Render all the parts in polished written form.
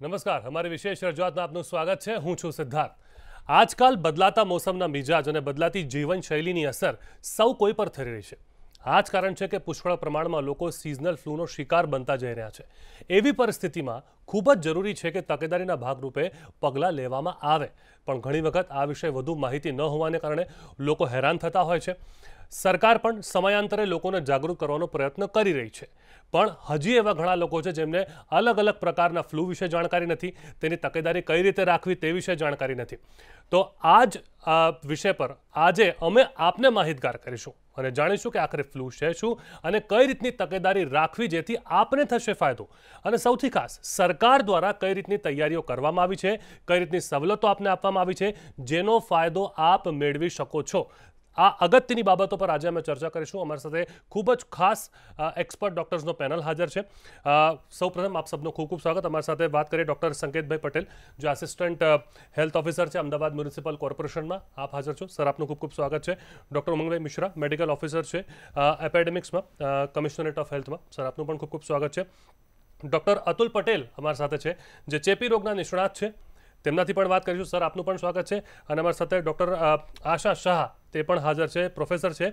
નમસ્કાર, અમારી વિશેષ રજૂઆતમાં આપનું સ્વાગત છે. હું છું સિદ્ધાર્થ. આજકાલ બદલાતા મોસમના મિજાજ અને બદલાતી જીવનશૈલીની અસર સૌ કોઈ પર થઈ રહી છે. આ જ કારણ છે કે પુષ્કળ પ્રમાણમાં લોકો સિઝનલ ફ્લૂનો શિકાર બનતા જઈ રહ્યા છે. એવી પરિસ્થિતિમાં ખૂબ જ જરૂરી છે કે તકેદારીના ભાગરૂપે પગલાં લેવામાં આવે, પણ ઘણી વખત આ વિશે વધુ માહિતી ન હોવાને કારણે લોકો હેરાન થતા હોય છે. સરકાર પણ સમયાંતરે લોકોને જાગૃત કરવાનો પ્રયત્ન કરી રહી છે, પણ હજી એવા ઘણા લોકો છે જેમને અલગ અલગ પ્રકારના ફ્લૂ વિશે જાણકારી નથી, તેની તકેદારી કઈ રીતે રાખવી તે વિશે જાણકારી નથી. તો આ જ વિષય પર આજે અમે આપને માહિતગાર કરીશું અને જાણીશું કે આખરે ફ્લૂ છે શું અને કઈ રીતની તકેદારી રાખવી જેથી આપને થશે ફાયદો, અને સૌથી ખાસ સરકાર દ્વારા કઈ રીતની તૈયારીઓ કરવામાં આવી છે, કઈ રીતની સવલતો આપને આપવામાં આવી છે જેનો ફાયદો આપ મેળવી શકો છો. આ અગત્યની બાબતો પર આજે અમે ચર્ચા કરીશું. અમારી સાથે ખૂબ જ ખાસ એક્સપર્ટ ડૉક્ટર્સનો પેનલ હાજર છે. સૌપ્રથમ આપ સૌનું ખૂબ ખૂબ સ્વાગત. અમારી સાથે વાત કરીએ ડૉક્ટર સંકેતભાઈ પટેલ, જે આસિસ્ટન્ટ હેલ્થ ઓફિસર છે અમદાવાદ મ્યુનિસિપલ કોર્પોરેશનમાં. આપ હાજર છો સર, આપનું ખૂબ ખૂબ સ્વાગત છે. Doctor Umangbhai Mishra, medical officer છે એપેડેમિક્સમાં, કમિશનરેટ ઓફ હેલ્થમાં. સર, આપનું પણ ખૂબ ખૂબ સ્વાગત છે. ડૉક્ટર અતુલ પટેલ અમારી સાથે છે, જે ચેપી રોગના નિષ્ણાત છે, તેમનાથી પણ વાત કરીશું. સર, આપનું પણ સ્વાગત છે. અને અમારી સાથે ડૉક્ટર આશા શાહ, તે પણ હાજર છે, પ્રોફેસર છે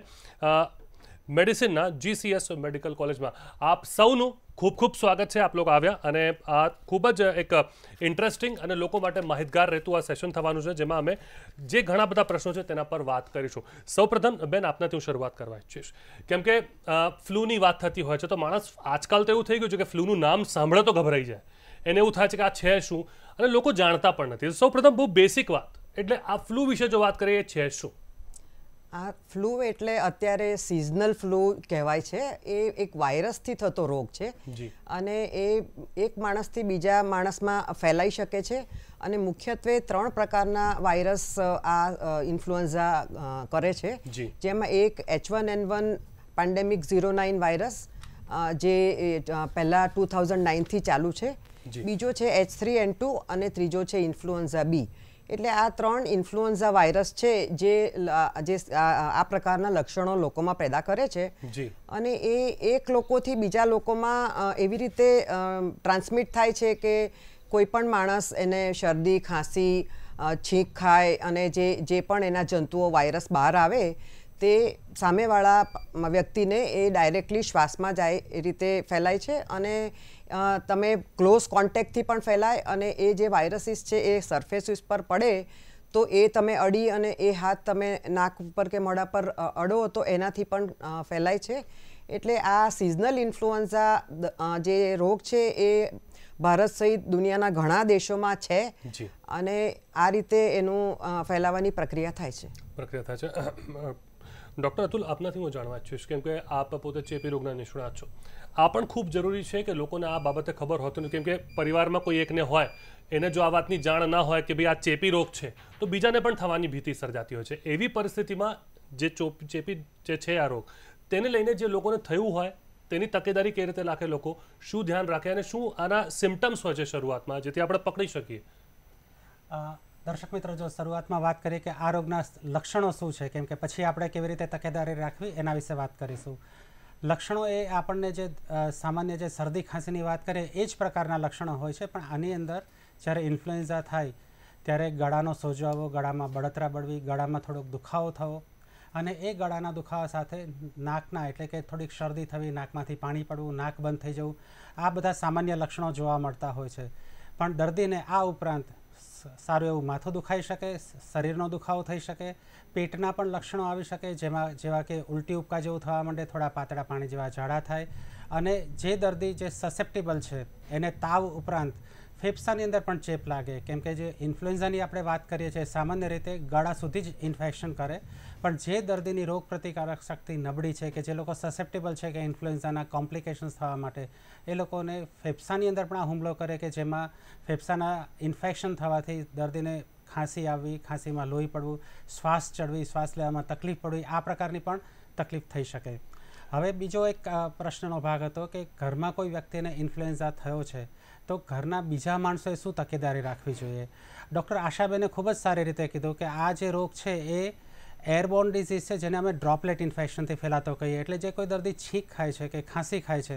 મેડિસિનના GCS મેડિકલ કોલેજમાં. આપ સૌનું ખૂબ ખૂબ સ્વાગત છે, આપ લોકો આવ્યા. અને આ ખૂબ જ એક ઇન્ટરેસ્ટિંગ અને લોકો માટે માહિતગાર રહેતું આ સેશન થવાનું છે, જેમાં અમે જે ઘણા બધા પ્રશ્નો છે તેના પર વાત કરીશું. સૌપ્રથમ બેન, આપનાથી હું શરૂઆત કરવા ઈચ્છીશ, કેમ કે ફ્લૂની વાત થતી હોય છે તો માણસ આજકાલ તો એવું થઈ ગયું છે કે ફ્લૂનું નામ સાંભળે તો ગભરાઈ જાય, એને એવું થાય છે કે આ છે શું, અને લોકો જાણતા પણ નથી. સૌપ્રથમ બહુ બેસિક વાત, એટલે આ ફ્લૂ વિશે જો વાત કરીએ, છે શું આ ફ્લૂ? એટલે અત્યારે સિઝનલ ફ્લૂ કહેવાય છે. એ એક વાયરસથી થતો રોગ છે અને એ એક માણસથી બીજા માણસમાં ફેલાઈ શકે છે. અને મુખ્યત્વે 3 પ્રકારના વાયરસ આ ઇન્ફ્લુએન્ઝા કરે છે, જેમાં એક H1N1 પેન્ડેમિક 09 વાયરસ, જે પહેલાં 2009થી ચાલુ છે. બીજો છે H3N2 અને ત્રીજો છે ઇન્ફ્લુએન્ઝા B. એટલે આ 3 ઇન્ફ્લુએન્ઝા વાયરસ છે જે આ પ્રકારના લક્ષણો લોકોમાં પેદા કરે છે, અને એ એક લોકોથી બીજા લોકોમાં એવી રીતે ટ્રાન્સમિટ થાય છે કે કોઈ પણ માણસ એને શરદી, ખાંસી, છીંક ખાય, અને જે પણ એના જંતુઓ વાયરસ બહાર આવે તે સામેવાળા વ્યક્તિને એ ડાયરેક્ટલી શ્વાસમાં જાય એ રીતે ફેલાય છે. અને તમે ક્લોઝ કોન્ટેક્ટથી પણ ફેલાય, અને એ જે વાયરસીસ છે એ સરફેસીસ પર પડે તો એ તમે અડી અને એ હાથ તમે નાક ઉપર કે મોઢા પર અડો તો એનાથી પણ ફેલાય છે. એટલે આ સિઝનલ ઇન્ફ્લુએન્ઝા જે રોગ છે એ ભારત સહિત દુનિયાના ઘણા દેશોમાં છે, અને આ રીતે એનું ફેલાવાની પ્રક્રિયા થાય છે. ડૉક્ટર અતુલ, આપનાથી હું જાણવા ઈચ્છીશ, કેમ કે આપ પોતે ચેપી રોગના નિષ્ણાત છો. આ પણ ખૂબ જરૂરી છે કે લોકોને આ બાબતે ખબર હોતી નથી, કેમ કે પરિવારમાં કોઈ એકને હોય, એને જો આ વાતની જાણ ના હોય કે ભાઈ આ ચેપી રોગ છે, તો બીજાને પણ થવાની ભીતિ સર્જાતી હોય છે. એવી પરિસ્થિતિમાં જે ચેપી જે છે આ રોગ, તેને લઈને જે લોકોને થયું હોય તેની તકેદારી કઈ રીતે રાખે, લોકો શું ધ્યાન રાખે, અને શું આના સિમ્ટમ્સ હોય છે શરૂઆતમાં જેથી આપણે પકડી શકીએ? દર્શક મિત્રો, જો શરૂઆતમાં વાત કરીએ કે આ રોગના લક્ષણો શું છે, કેમ કે પછી આપણે કેવી રીતે તકેદારી રાખવી એના વિશે વાત કરીશું. લક્ષણો એ આપણને જે સામાન્ય જે શરદી ખાંસીની વાત કરીએ એ જ પ્રકારના લક્ષણો હોય છે, પણ આની અંદર જ્યારે ઇન્ફ્લુએન્ઝા થાય ત્યારે ગળાનો સોજો આવવો, ગળામાં બળતરા પડવી, ગળામાં થોડોક દુખાવો થવો, અને એ ગળાના દુખાવા સાથે નાકના એટલે કે થોડીક શરદી થવી, નાકમાંથી પાણી પડવું, નાક બંધ થઈ જવું, આ બધા સામાન્ય લક્ષણો જોવા મળતા હોય છે. પણ દર્દીને આ ઉપરાંત સારું એવું માથું દુખાઈ શકે, શરીરનો દુખાવો થઈ શકે, પેટના પણ લક્ષણો આવી શકે, જેવા કે ઉલટી ઉપકા જેવું થવા માંડે, થોડા પાતળા પાણી જેવા ઝાડા થાય, અને જે દર્દી જે સસેપ્ટેબલ છે એને તાવ ઉપરાંત ફેફસાની અંદર પણ ચેપ લાગે, કેમ કે જે ઇન્ફ્લુએન્ઝાની આપણે વાત કરીએ છીએ સામાન્ય રીતે ગળા સુધી જ ઇન્ફેક્શન કરે, પણ જે દર્દીની રોગ પ્રતિકારક શક્તિ નબળી છે કે જે લોકો સસેપ્ટેબલ છે કે ઇન્ફ્લુએન્ઝાના કોમ્પ્લિકેશન્સ થવા માટે, એ લોકોને ફેફસાની અંદર પણ આ હુમલો કરે કે જેમાં ફેફસાના ઇન્ફેક્શન થવાથી દર્દીને ખાંસી આવવી, ખાંસીમાં લોહી પડવું, શ્વાસ ચડવી, શ્વાસ લેવામાં તકલીફ પડવી, આ પ્રકારની પણ તકલીફ થઈ શકે. હવે બીજો એક પ્રશ્નનો ભાગ હતો કે ઘરમાં કોઈ વ્યક્તિને ઇન્ફ્લુએન્ઝા થયો છે તો ઘરના બીજા માણસોએ શું તકેદારી રાખવી જોઈએ? ડૉક્ટર આશાબેને ખૂબ જ સારી રીતે કીધું કે આ જે રોગ છે એ એરબોર્ન ડિઝીઝ છે જેને અમે ડ્રોપલેટ ઇન્ફેક્શનથી ફેલાતો કહીએ. એટલે જે કોઈ દર્દી છીંક ખાય છે કે ખાંસી ખાય છે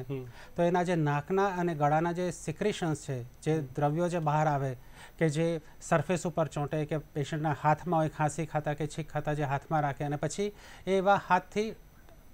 તો એના જે નાકના અને ગળાના જે સિક્રેશન્સ છે, જે દ્રવ્યો જે બહાર આવે કે જે સરફેસ ઉપર ચોંટે કે પેશન્ટના હાથમાં હોય ખાંસી ખાતા કે છીંક ખાતા જે હાથમાં રાખે અને પછી એવા હાથથી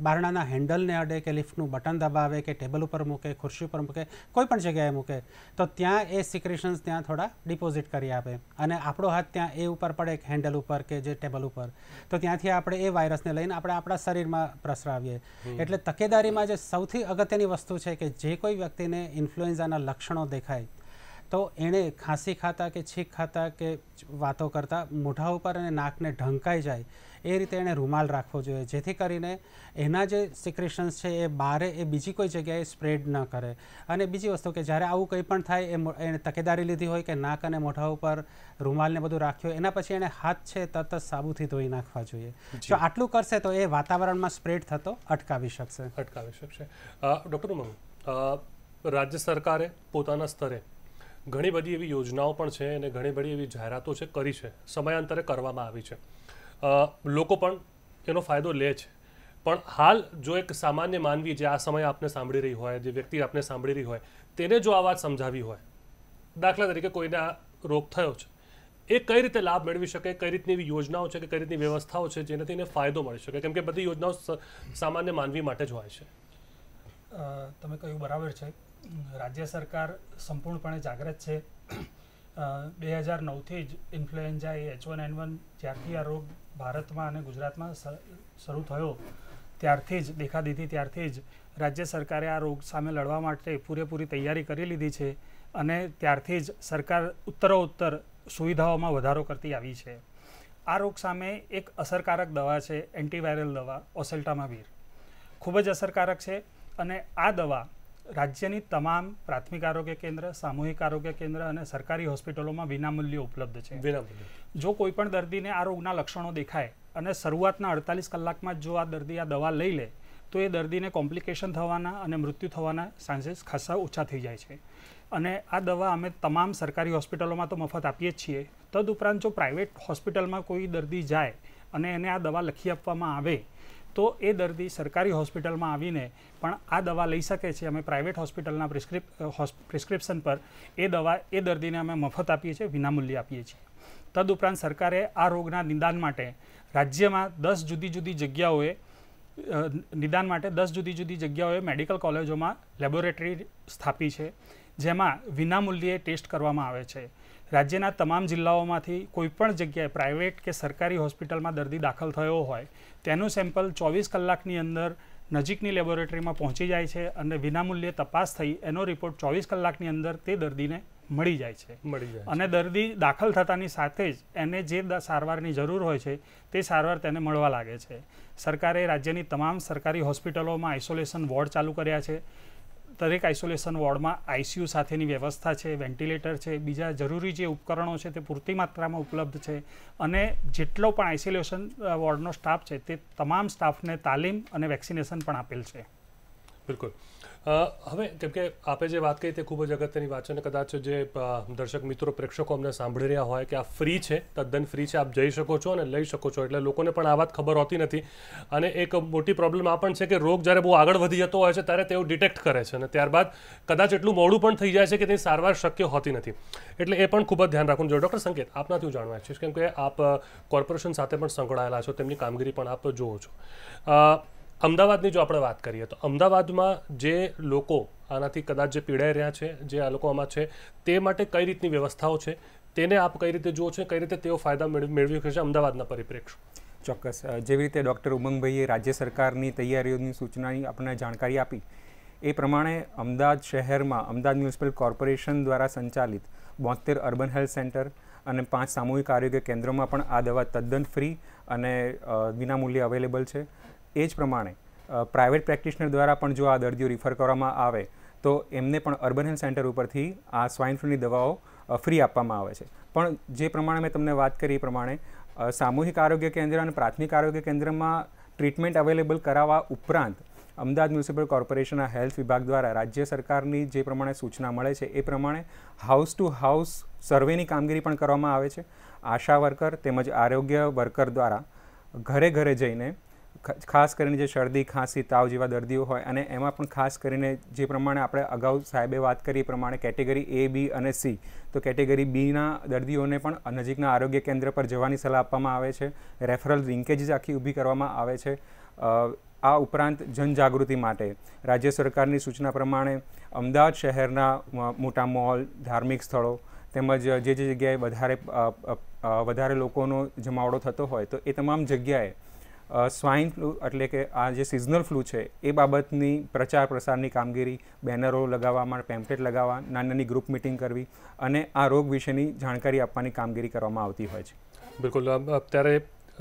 બારણાના હેન્ડલને અડે કે લિફ્ટનું બટન દબાવે કે ટેબલ ઉપર મૂકે, ખુરશી ઉપર મૂકે, કોઈ પણ જગ્યાએ મૂકે તો ત્યાં એ સિક્રેશન્સ ત્યાં થોડા ડિપોઝિટ કરી આપે અને આપણો હાથ ત્યાં એ ઉપર પડે કે હેન્ડલ ઉપર કે જે ટેબલ ઉપર, તો ત્યાંથી આપણે એ વાયરસને લઈને આપણે આપણા શરીરમાં પ્રસરાવીએ. એટલે તકેદારીમાં જે સૌથી અગત્યની વસ્તુ છે કે જે કોઈ વ્યક્તિને ઇન્ફ્લુએન્ઝાના લક્ષણો દેખાય તો એણે ખાંસી ખાતા કે છીંક ખાતા કે વાતો કરતા મોઢા ઉપર અને નાકને ઢંકાઈ જાય એ રીતે એણે રૂમાલ રાખવો જોઈએ, જેથી કરીને એના જે સિક્રેશન્સ છે એ બહાર એ બીજી કોઈ જગ્યાએ સ્પ્રેડ ન કરે. અને બીજી વસ્તુ કે જ્યારે આવું કંઈ પણ થાય એણે તકેદારી લીધી હોય કે નાક અને મોઢા ઉપર રૂમાલને બધું રાખ્યું એના પછી એણે હાથ છે તરત જ સાબુથી ધોઈ નાખવા જોઈએ. જો આટલું કરશે તો એ વાતાવરણમાં સ્પ્રેડ થતો અટકાવી શકશે. ડૉક્ટર ઉમંગ, રાજ્ય સરકારે પોતાના સ્તરે ઘણી બધી એવી યોજનાઓ પણ છે અને ઘણી બધી એવી જાહેરાતો છે કરી છે, સમયાંતરે કરવામાં આવી છે, લોકો પણ એનો ફાયદો લે છે. પણ હાલ જો એક સામાન્ય માનવી જે આ સમયે આપને સાંભળી રહી હોય, જે વ્યક્તિ આપને સાંભળી રહી હોય, તેને જો આ વાત સમજાવી હોય, દાખલા તરીકે કોઈને આ રોગ થયો છે, એ કઈ રીતે લાભ મેળવી શકે, કઈ રીતની એવી યોજનાઓ છે કે કઈ રીતની વ્યવસ્થાઓ છે જેનાથી એને ફાયદો મળી શકે? કેમ કે બધી યોજનાઓ સામાન્ય માનવી માટે જ હોય છે. તમે કહ્યું બરાબર છે. राज्य सरकार संपूर्णपणे जागृत है. 2009 थी ज इन्फ्लुएंजा H1N1 ज्यारथी आ रोग भारत में और गुजरात में शुरू थयो त्यारथी ज देखा दीधी, त्यारथी ज राज्य सरकारे आ रोग सामे लड़वा माटे पूरेपूरी तैयारी करी लीधी है अने त्यारथी ज सरकार उत्तरोत्तर सुविधाओं में वधारो करती आई है. आ रोग सामे एक असरकारक दवा है, एंटीवायरल दवा ओसेल्टामावीर खूबज असरकारक है अने आ दवा राज्यनी तमाम प्राथमिक आरोग्य केन्द्र, सामूहिक आरोग्य केन्द्र और सरकारी हॉस्पिटलों में विनामूल्य उपलब्ध है. जो कोईपण दर्दी ने आ रोगना लक्षणों देखाय अने शुरुआतना 48 कलाक में जो आ दर्दी आ दवा लई ले तो ये दर्दी ने कॉम्प्लिकेशन थवाना अने मृत्यु थवाना चांसेस खासा ओछा थी जाए छे. अने आ दवा अमे तमाम सरकारी हॉस्पिटलों में तो मफत आपीए छीए, तदुपरांत जो प्राइवेट हॉस्पिटल में कोई दर्दी जाए अने एने आ दवा लखी आपवामां आवे तो ए दर्दी सरकारी हॉस्पिटल में आवीने पण आ दवा लई सके छे. अमे प्राइवेट हॉस्पिटलना प्रिस्क्रिप्शन पर ए दवा ए दर्दीने अमे मफत आपीए छे, विनामूल्य आपीए छे. तदुपरांत सरकारे आ रोगना निदान माटे राज्य में 10 जुदी जुदी जग्याओए निदान माटे 10 जुदी जुदी जग्याओए मेडिकल कॉलेजों में लेबोरेटरी स्थापी छे, जेमां विनामूल्ये टेस्ट करवामां आवे छे. राज्यना तमाम जिल्लाओमांथी कोईपण जग्याए प्राइवेट के सरकारी हॉस्पिटल में दर्दी दाखल थयो होय तेनुं सैम्पल 24 कलाकनी अंदर नजीकनी लेबोरेटरी में पहुँची जाए छे अने विनामूल्ये तपास थई एनो रिपोर्ट 24 कलाकनी अंदर ते दर्दीने मळी जाय छे अने दर्दी दाखल थतानी साथे ज एने जे सारवारनी जरूर होय छे ते सारवार तेने मळवा लागे छे. सरकारे राज्यनी तमाम सरकारी हॉस्पिटलों में आइसोलेशन वोर्ड चालू कर्या छे. दरेक आइसोलेशन वोर्ड में आईसीयू साथेनी व्यवस्था है, वेंटिलेटर है, बीजा जरूरी जो उपकरणों है पूरती मात्रा में उपलब्ध है अने जेटलो पण आइसोलेशन वोर्डनो स्टाफ है ते तमाम स्टाफ ने तालीम और वेक्सिनेशन पण आपेल है. बिल्कुल. हवे केम के आपे जे बात कही ते खूब ज अगत्यनी बात छे, कदाच जे दर्शक मित्रों प्रेक्षकों अमने सांभी रहा हो कि आ फ्री है, तद्दन फ्री है, आप जई शको छो अने लई शको छो, एटले लोकोने पण आ वात खबर होती नथी. अने एक मोटी प्रॉब्लम आ पण छे के रोग ज्यारे बहु आगळ वधी जतो होय छे त्यारे तेओ डिटेक्ट करे छे अने त्यारबाद कदाच एटलुं मोडुं पण थई जाय छे के तेनी सारवार शक्य होती नथी, एटले ए पण खूब ज ध्यान राखवुं जोईए. डॉक्टर संकेत, आपनाथी हुं जाणवा ईच्छीश केम के आप कॉर्पोरेशन साथे पण संकळायेला छो, तेमनी कामगीरी पण आप जोओ छो. अमदावादनी जो आपणे वात करीए तो अमदावादमां जे लोको आनाथी कदाच जे पीड़ाई रह्या छे, जे आ लोकोमां छे, ते माटे कई रीतनी व्यवस्थाओ छे, तेने आप कई रीते जुओ छो, कई रीते तेओ फायदा मेळवी शके छे अमदावादना परिप्रेक्ष्य? चोक्कस. जेवी रीते डॉक्टर उमंगभाઈએ राज्य सरकारनी तैयारीओनी सूचनानी आपणे जाणकारी आपी ए प्रमाणे अमदावाद शहेरमां अमदावाद म्युनिसिपल कॉर्पोरेशन द्वारा संचालित 72 अर्बन हेल्थ सेंटर અને 5 सामूहिक आरोग्य केन्द्रों में आ दवा तद्दन फ्री और विनामूल्य अवेलेबल है. एज प्रमाणे प्राइवेट प्रेक्टिशनर द्वारा पण जो आ दर्दियों रिफर करवामां आवे तो एमने पण अर्बन हेल्थ सेंटर उपरथी आ स्वाइन फ्लूनी दवाओ फ्री आपवामां आवे छे. पण जे प्रमाणे मैं तमने वात करी प्रमाणे सामूहिक आरोग्य केन्द्र अने प्राथमिक आरोग्य केन्द्र में ट्रीटमेंट अवेलेबल करावा उपरांत अमदावाद म्युनिसिपल कॉर्पोरेशन हेल्थ विभाग द्वारा राज्य सरकारनी जे प्रमाणे सूचना मळे छे ए प्रमाणे हाउस टू हाउस सर्वेनी कामगीरी पण करवामां आवे छे. आशा वर्कर तेमज आरोग्य वर्कर द्वारा ઘરે ઘરે જઈને ખાસ કરીને જે શરદી ખાંસી તાવ જેવા દર્દીઓ હોય અને એમાં પણ ખાસ કરીને જે પ્રમાણે આપણે અગાઉ સાહેબે વાત કરી પ્રમાણે કેટેગરી A, B અને C, તો કેટેગરી બીના દર્દીઓને પણ નજીકના આરોગ્ય કેન્દ્ર પર જવાની સલાહ આપવામાં આવે છે. રેફરલ લિંકેજીસ આખી ઊભી કરવામાં આવે છે. આ ઉપરાંત જનજાગૃતિ માટે રાજ્ય સરકારની સૂચના પ્રમાણે અમદાવાદ શહેરના મોટા મોલ, ધાર્મિક સ્થળો તેમજ જે જે જગ્યાએ વધારે લોકોનો જમાવડો થતો હોય તો એ તમામ જગ્યાએ स्वाइन फ्लू एटले कि आज सीजनल फ्लू है ए बाबतनी प्रचार प्रसारनी कामगीरी, बेनरो लगावा, पेम्पलेट लगावा, नानी ग्रुप मीटिंग करवी अने आ रोग विशेनी जानकारी आपवानी कामगीरी करवामां आवती होय छे. बिल्कुल. अत्यारे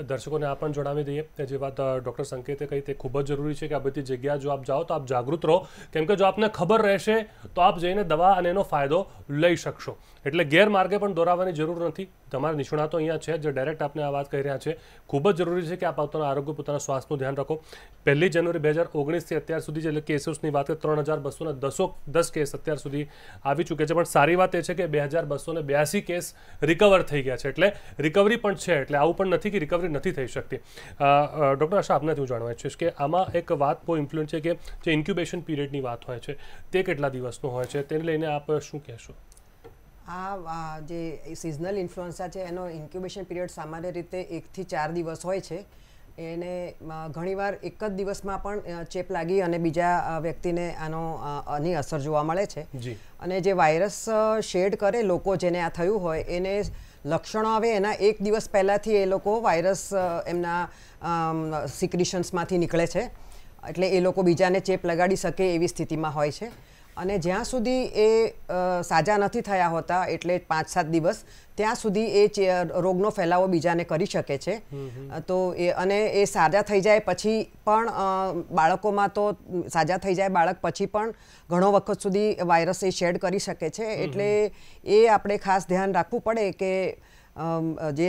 दर्शकों ने आप जणावी दईए जे बात डॉक्टर संकेते कही ते खूब जरूरी है कि आ बधी जग्याए जो आप जाओ तो आप जागृत रहो, केम के जो आपने खबर रहेशे तो आप जईने दवा अने एनो फायदो लई शकशो. एटले गैरमार्गे पण दौरावानी जरूर नथी. तमारा निष्णातो अहींया छे जे डायरेक्ट आपने आ वात कही रह्या छे. खूब ज जरूरी है कि आप पोताना आरोग्य, पोताना स्वास्थ्यनुं ध्यान रखो. 1 जान्युआरी 2019 थी अत्यार सुधी जे केसोसनी बात करीए 3210 केस अत्यार सुधी आवी चूक्या छे, पण सारी वात ए छे के 2282 केस रिकवर थई गया छे. एटले रिकवरी पण छे, एटले आवुं पण नथी कि रिकवरी नहीं थी सकती. डॉक्टर आशा आपने हूँ जाणवा छे कि आमा एक बात बहुत इम्पोर्टंट छे कि जो इन्क्यूबेशन पीरियड की बात होय छे ते केटला दिवसनो होय छे, तेने लईने आप शुं कहेशो? आ जे सीजनल इन्फ्लुएंजा है एनो इन्क्यूबेशन पीरियड सामान्य रीते 1 થી 4 दिवस होय छे. एने घणीवार एक ज दिवसमां पण चेप लागी अने बीजा व्यक्तिने आनी असर जोवा मळे छे. अने जे वायरस शेड करे लोको जेने आ थयुं होय एने लक्षणों आवे एना 1 દિવસ પહેલાંથી એ લોકો વાયરસ એમના સિક્રિશન્સમાંથી નીકળે છે, એટલે એ લોકો બીજાને ચેપ લગાડી શકે એવી સ્થિતિમાં હોય છે. અને જ્યાં સુધી એ સાજા નથી થયા હોતા, એટલે 5-7 દિવસ ત્યાં સુધી એ રોગનો ફેલાવો બીજાને કરી શકે છે. તો એ અને એ સાજા થઈ જાય પછી પણ બાળકોમાં તો સાજા થઈ જાય બાળક પછી પણ ઘણો વખત સુધી વાયરસ એ શેડ કરી શકે છે. એટલે એ આપણે ખાસ ધ્યાન રાખવું પડે કે જે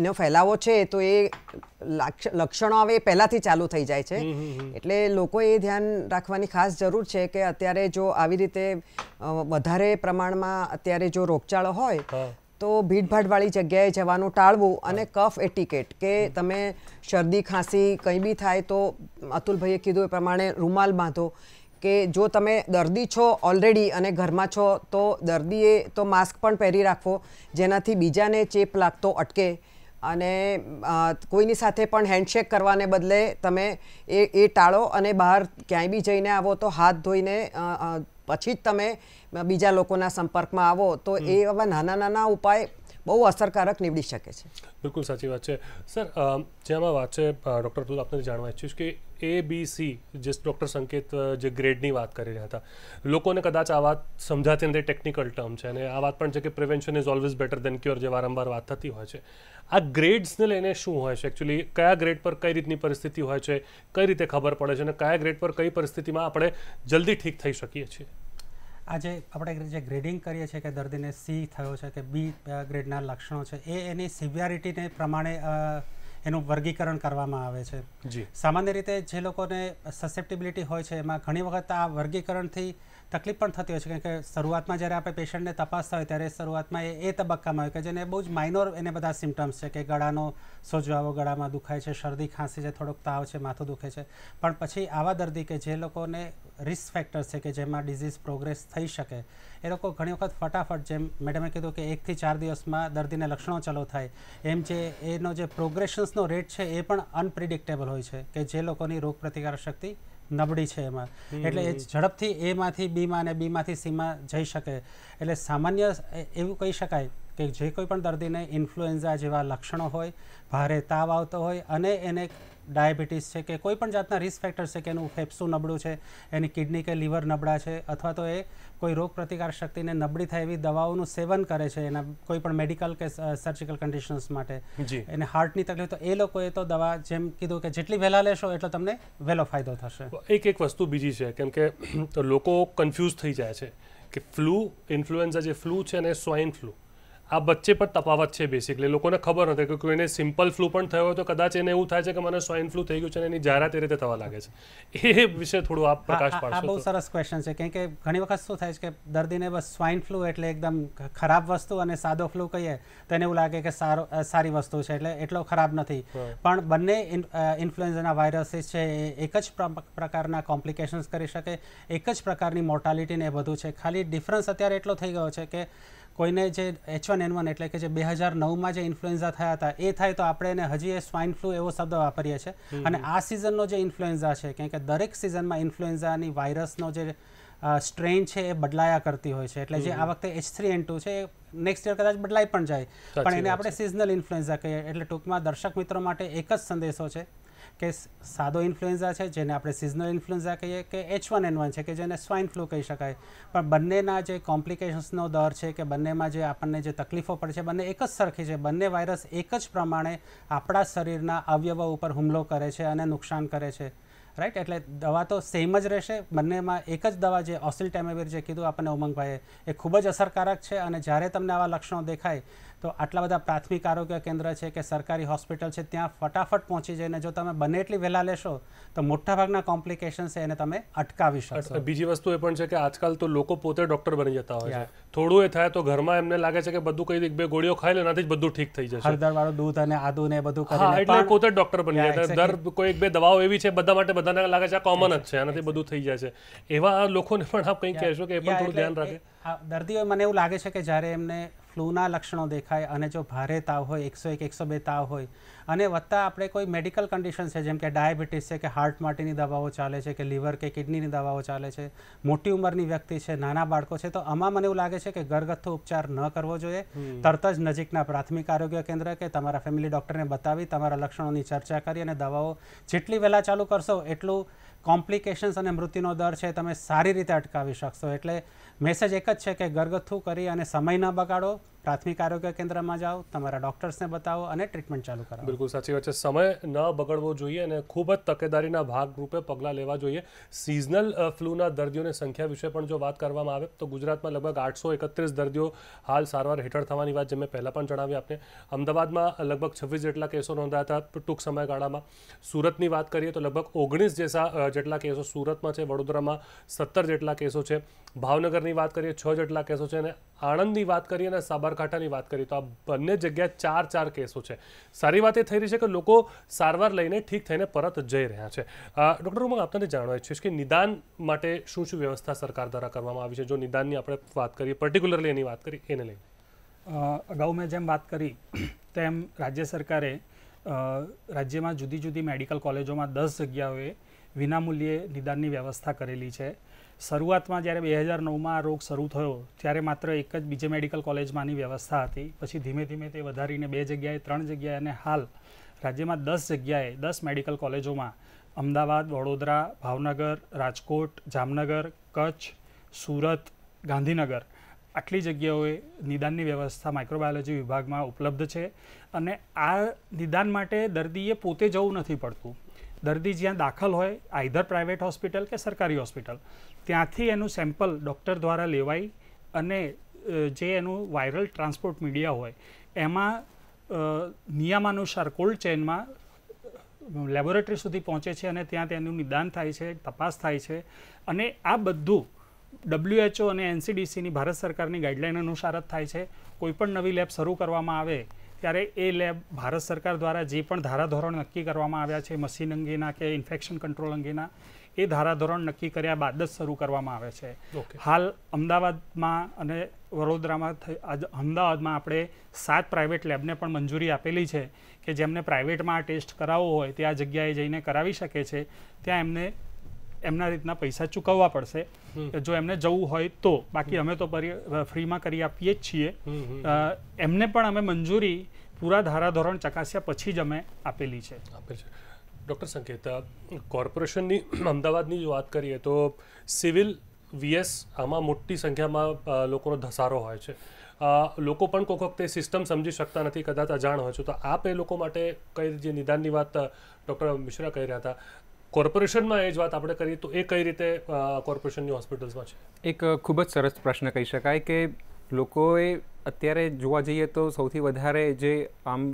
એનો ફેલાવો છે તો એ લક્ષણો હવે પહેલાંથી ચાલુ થઈ જાય છે, એટલે લોકોએ ધ્યાન રાખવાની ખાસ જરૂર છે કે અત્યારે જો આવી રીતે વધારે પ્રમાણમાં અત્યારે જો રોગચાળો હોય તો ભીડભાડવાળી જગ્યાએ જવાનું ટાળવું. અને કફ એટિકેટ કે તમે શરદી ખાંસી કંઈ બી થાય તો અતુલભાઈએ કીધું એ પ્રમાણે રૂમાલ બાંધો, કે જો તમે દર્દી છો ઓલરેડી અને ઘરમાં છો તો દર્દીએ તો માસ્ક પણ પહેરી રાખવો, જેનાથી બીજાને ચેપ લાગતો અટકે. અને કોઈની સાથે પણ હેન્ડશેક કરવાને બદલે તમે એ ટાળો અને બહાર ક્યાંય બી જઈને આવો તો હાથ ધોઈને પછી જ તમે બીજા લોકોના સંપર્કમાં આવો, તો એવા નાના નાના ઉપાય બહુ અસરકારક નીવડી શકે છે. બિલકુલ સાચી વાત છે સર. જેમાં વાત છે ડૉક્ટર તુલ આપને જાણવા ઈચ્છીશ કે A, B, C जिस डॉक्टर संकेत जो ग्रेडनी बात कर रहा था लोगों ने कदाच आ बात समझाती नहीं, टेक्निकल टर्म है आ बात पर prevention is always better than cure जो वारंवार बात थती हो आ ग्रेड्स ने लैने शू हो एक्चुअली क्या ग्रेड पर कई रीतनी परिस्थिति हो कई रीते खबर पड़े, क्या ग्रेड पर कई परिस्थिति में आप जल्दी ठीक थी सकी छे? आज आप ग्रेडिंग करिए छे कि दर्दी ने C थयो छे कि B ग्रेडना लक्षणों एनी सीवियरिटी ने प्रमाणे એનું વર્ગીકરણ કરવામાં આવે છે. સામાન્ય રીતે જે લોકોને સસેપ્ટિબિલિટી હોય છે એમાં ઘણી વખત આ વર્ગીકરણથી તકલીફ પણ થતી હોય છે, કારણ કે શરૂઆતમાં જ્યારે આપણે પેશન્ટને તપાસતા હોય ત્યારે શરૂઆતમાં એ તબક્કામાં હોય કે જેને બહુ જ માઇનોર એને બધા સિમ્ટમ્સ છે કે ગળાનો સોજો આવો, ગળામાં દુખાય છે, શરદી ખાંસી છે, થોડોક તાવ છે, માથું દુખે છે, પણ પછી આવા દર્દી કે જે લોકોને રિસ્ક ફેક્ટર્સ છે કે જેમાં ડિઝીઝ પ્રોગ્રેસ થઈ શકે એ લોકો ઘણી વખત ફટાફટ જેમ મેડમે કીધું કે 1 થી 4 દિવસમાં દર્દીને લક્ષણો ચાલુ થાય એમ જે એનો જે પ્રોગ્રેશન્સનો રેટ છે એ પણ અનપ્રિડિક્ટેબલ હોય છે કે જે લોકોની રોગ પ્રતિકારક શક્તિ નબળી છે એમાં, એટલે એ ઝડપથી એમાંથી બીમાં અને બીમાંથી સીમાં જઈ શકે. એટલે સામાન્ય એવું કહી શકાય કે જે કોઈ પણ દર્દીને ઇન્ફ્લુએન્ઝા જેવા લક્ષણો હોય, ભારે તાવ આવતો હોય અને એને ડાયાબિટીસ છે કે કોઈપણ જાતના રિસ્ક ફેક્ટર છે કે એનું ફેફસું નબળું છે, એની કિડની કે લીવર નબળા છે, અથવા તો એ કોઈ રોગ પ્રતિકાર શક્તિને નબળી થાય એવી દવાઓનું સેવન કરે છે એના કોઈપણ મેડિકલ કે સર્જિકલ કન્ડિશન્સ માટે, એને હાર્ટની તકલીફ, તો એ લોકોએ તો દવા જેમ કીધું કે જેટલી વહેલા લેશો એટલો તમને વહેલો ફાયદો થશે. એક વસ્તુ બીજી છે કેમ કે લોકો કન્ફ્યુઝ થઈ જાય છે કે ફ્લૂ, ઇન્ફ્લુએન્ઝા જે ફ્લૂ છે અને સ્વાઇન ફ્લૂ આ બચ્ચે પર તપાવત છે બેસિકલી, લોકોને ખબર નથી કે કોઈને સિમ્પલ ફ્લૂ પણ થયો હોય તો કદાચ એને એવું થાય છે કે મને સ્વાઇન ફ્લૂ થઈ ગયું છે અને એની જાહેરાત એ રીતે થવા લાગે છે. એ વિશે થોડું આપ પ્રકાશ પાડશો? આ બહુ સરસ ક્વેશ્ચન છે, કારણ કે ઘણી વખત શું થાય છે કે દર્દીને બસ સ્વાઇન ફ્લૂ એટલે એકદમ ખરાબ વસ્તુ અને સાદો ફ્લૂ કહીએ તો એને એવું લાગે કે સારી વસ્તુ છે એટલે એટલો ખરાબ નથી. પણ બંને ઇન્ફ્લુએન્ઝાના વાયરસીસ છે એક જ પ્રકારના કોમ્પ્લિકેશન્સ કરી શકે, એક જ પ્રકારની મોર્ટાલિટીને એ બધું છે. ખાલી ડિફરન્સ અત્યારે એટલો થઈ ગયો છે કે કોઈને જે H1N1 એટલે કે જે 2009માં જે ઇન્ફ્લુએન્ઝા થયા હતા એ થાય તો આપણે એને હજી એ સ્વાઇન ફ્લૂ એવો શબ્દ વાપરીએ છીએ. અને આ સિઝનનો જે ઇન્ફ્લુએન્ઝા છે, કારણ કે દરેક સિઝનમાં ઇન્ફ્લુએન્ઝાની વાયરસનો જે સ્ટ્રેન છે એ બદલાયા કરતી હોય છે, એટલે જે આ વખતે H3N2 છે એ નેક્સ્ટ યર કદાચ બદલાઈ પણ જાય, પણ એને આપણે સિઝનલ ઇન્ફ્લુએન્ઝા કહીએ. એટલે ટૂંકમાં દર્શક મિત્રો માટે એક જ સંદેશો છે કે સાદો ઇન્ફ્લુએન્ઝા છે જેને આપણે સિઝનલ ઇન્ફ્લુએન્ઝા કહીએ કે H1N1 છે કે જેને સ્વાઇન ફ્લૂ કહી શકાય, પણ બંનેના જે કોમ્પ્લિકેશન્સનો દર છે કે બંનેમાં જે આપણને જે તકલીફો પડે છે બંને એક જ સરખી છે. બંને વાયરસ એક જ પ્રમાણે આપણા શરીરના અવયવો ઉપર હુમલો કરે છે અને નુકસાન કરે છે, રાઈટ? એટલે દવા તો સેમ જ રહેશે. બંનેમાં એક જ દવા જે ઓસેલ્ટામાવીર જે કીધું આપણને ઉમંગભાઈએ એ ખૂબ જ અસરકારક છે. અને જ્યારે તમને આવા લક્ષણો દેખાય તો આટલા બધા પ્રાથમિક આરોગ્ય કેન્દ્ર છે કે સરકારી હોસ્પિટલ છે ત્યાં ફટાફટ પહોંચી જઈને જો તમે બને એટલી વહેલા લેશો તો મોટાભાગના કોમ્પ્લિકેશન્સ છે એને તમે અટકાવી શકશો. બીજી વસ્તુ એ પણ છે કે આજકાલ તો લોકો પોતે ડૉક્ટર બની જતા હોય છે. થોડું એ થાય તો ઘરમાં એમને લાગે છે કે બધું કંઈ એક બે ગોળીઓ ખાઈ લે એનાથી જ બધું ઠીક થઈ જશે, હળદરવાળું દૂધ અને આદુને એ બધું ખાઈ એટલે પોતે ડૉક્ટર બની જાય. દર કોઈ એક બે દવાઓ એવી છે બધા માટે બધાને લાગે છે આ કોમન જ છે એનાથી બધું થઈ જાય છે. એવા લોકોને પણ આપ કંઈ કહેશો કે એ પણ થોડું ધ્યાન રાખે? દર્દીઓ મને એવું લાગે છે કે જ્યારે એમને ફ્લૂના લક્ષણો દેખાય અને જો ભારે તાવ હોય 101-102 તાવ હોય અને વત્તા આપણે કોઈ મેડિકલ કન્ડિશન છે જેમ કે ડાયાબિટીસ છે કે હાર્ટ માટેની દવાઓ ચાલે છે કે લીવર કે કિડનીની દવાઓ ચાલે છે, મોટી ઉંમરની વ્યક્તિ છે, નાના બાળકો છે, તો આમાં મને એવું લાગે છે કે ઘરગથ્થુ ઉપચાર ન કરવો જોઈએ. તરત જ નજીકના પ્રાથમિક આરોગ્ય કેન્દ્ર કે તમારા ફેમિલી ડૉક્ટરને બતાવી તમારા લક્ષણોની ચર્ચા કરી અને દવાઓ જેટલી વહેલા ચાલુ કરશો એટલું કોમ્પ્લિકેશન્સ અને મૃત્યુનો દર છે તમે સારી રીતે અટકાવી શકશો. એટલે મેસેજ એક જ છે કે ઘરગથ્થુ કરી અને સમય ન બગાડો, પ્રાથમિક આરોગ્ય કેન્દ્રમાં જાઓ, તમારા ડૉક્ટર્સને બતાવો અને ટ્રીટમેન્ટ ચાલુ કરાવો. બિલકુલ સાચી વાત છે, સમય ન બગડવો જોઈએ અને ખૂબ જ તકેદારીના ભાગરૂપે પગલાં લેવા જોઈએ. સિઝનલ ફ્લૂના દર્દીઓની સંખ્યા વિશે પણ જો વાત કરવામાં આવે તો ગુજરાતમાં લગભગ 831 દર્દીઓ હાલ સારવાર હેઠળ થવાની વાત જે મેં પહેલાં પણ જણાવી આપને. અમદાવાદમાં લગભગ 26 જેટલા કેસો નોંધાયા હતા ટૂંક સમયગાળામાં. સુરતની વાત કરીએ તો લગભગ 19 જેટલા કેસો સુરતમાં છે, વડોદરામાં 17 જેટલા કેસો છે, ભાવનગરની વાત કરીએ 6 જેટલા કેસો છે અને આણંદની વાત કરીએ અને સાબરકાંઠાની વાત કરીએ તો આ બંને જગ્યાએ 4-4 કેસો છે. સારી વાત એ થઈ રહી છે કે લોકો સારવાર લઈને ઠીક થઈને પરત જઈ રહ્યા છે. ડૉક્ટર ઉમંગ, આપને જાણવા ઈચ્છીશ કે નિદાન માટે શું શું વ્યવસ્થા સરકાર દ્વારા કરવામાં આવી છે? જો નિદાનની આપણે વાત કરીએ, પર્ટિક્યુલરલી એની વાત કરીએ એને લઈને, અગાઉ મેં જેમ વાત કરી તેમ રાજ્ય સરકારે રાજ્યમાં જુદી જુદી મેડિકલ કોલેજોમાં 10 જગ્યાઓએ વિનામૂલ્યે નિદાનની વ્યવસ્થા કરેલી છે. શરૂઆતમાં જ્યારે 2009માં આ રોગ શરૂ થયો ત્યારે માત્ર એક જ બીજે મેડિકલ કોલેજમાંની વ્યવસ્થા હતી, પછી ધીમે ધીમે તે વધારીને 2 જગ્યાએ 3 જગ્યાએ અને હાલ રાજ્યમાં 10 જગ્યાએ 10 મેડિકલ કોલેજોમાં અમદાવાદ, વડોદરા, ભાવનગર, રાજકોટ, જામનગર, કચ્છ, સુરત, ગાંધીનગર આટલી જગ્યાઓએ નિદાનની વ્યવસ્થા માઇક્રોબાયોલોજી વિભાગમાં ઉપલબ્ધ છે. અને આ નિદાન માટે દર્દીએ પોતે જવું નથી પડતું. દર્દી જ્યાં દાખલ હોય, આઈધર પ્રાઇવેટ હોસ્પિટલ કે સરકારી હોસ્પિટલ, ત્યાંથી એનું સેમ્પલ ડૉક્ટર દ્વારા લેવાય અને જે એનું વાયરલ ટ્રાન્સપોર્ટ મીડિયા હોય એમાં નિયમાનુસાર કોલ્ડ ચેઇનમાં લેબોરેટરી સુધી પહોંચે છે અને ત્યાં તેનું નિદાન થાય છે, તપાસ થાય છે. અને આ બધું WHO અને NCDCની ભારત સરકારની ગાઈડલાઇન અનુસાર જ થાય છે. કોઈપણ નવી લેબ શરૂ કરવામાં આવે ત્યારે એ લેબ ભારત સરકાર દ્વારા જે પણ ધારાધોરણ નક્કી કરવામાં આવ્યા છે મશીન અંગેના કે ઇન્ફેક્શન કંટ્રોલ અંગેના, એ ધારાધોરણ નક્કી કર્યા બાદ જ શરૂ કરવામાં આવે છે. હાલ અમદાવાદમાં અને વડોદરામાં અમદાવાદમાં આપણે 7 પ્રાઇવેટ લેબને પણ મંજૂરી આપેલી છે કે જેમને પ્રાઇવેટમાં આ ટેસ્ટ કરાવવો હોય તે આ જગ્યાએ જઈને કરાવી શકે છે. ત્યાં એમને એમના રીતના પૈસા ચૂકવવા પડશે જો એમને જવું હોય તો, બાકી અમે તો ફ્રીમાં કરી આપીએ જ છીએ. એમને પણ અમે મંજૂરી પૂરા ધારાધોરણ ચકાસ્યા પછી જ અમે આપેલી છે. ડૉક્ટર સંકેત, કોર્પોરેશનની અમદાવાદની જો વાત કરીએ તો સિવિલ VS આમાં મોટી સંખ્યામાં લોકોનો ધસારો હોય છે. લોકો પણ કોઈક વખતે સિસ્ટમ સમજી શકતા નથી, કદાચ અજાણ હોય છે, તો આપ એ લોકો માટે કઈ જે નિદાનની વાત ડૉક્ટર મિશ્રા કહી રહ્યા હતા, કોર્પોરેશનમાં એ જ વાત આપણે કરીએ તો એ કઈ રીતે કોર્પોરેશનની હોસ્પિટલ્સમાં છે? એક ખૂબ જ સરસ પ્રશ્ન કહી શકાય કે લોકોએ અત્યારે જોવા જઈએ તો સૌથી વધારે જે આમ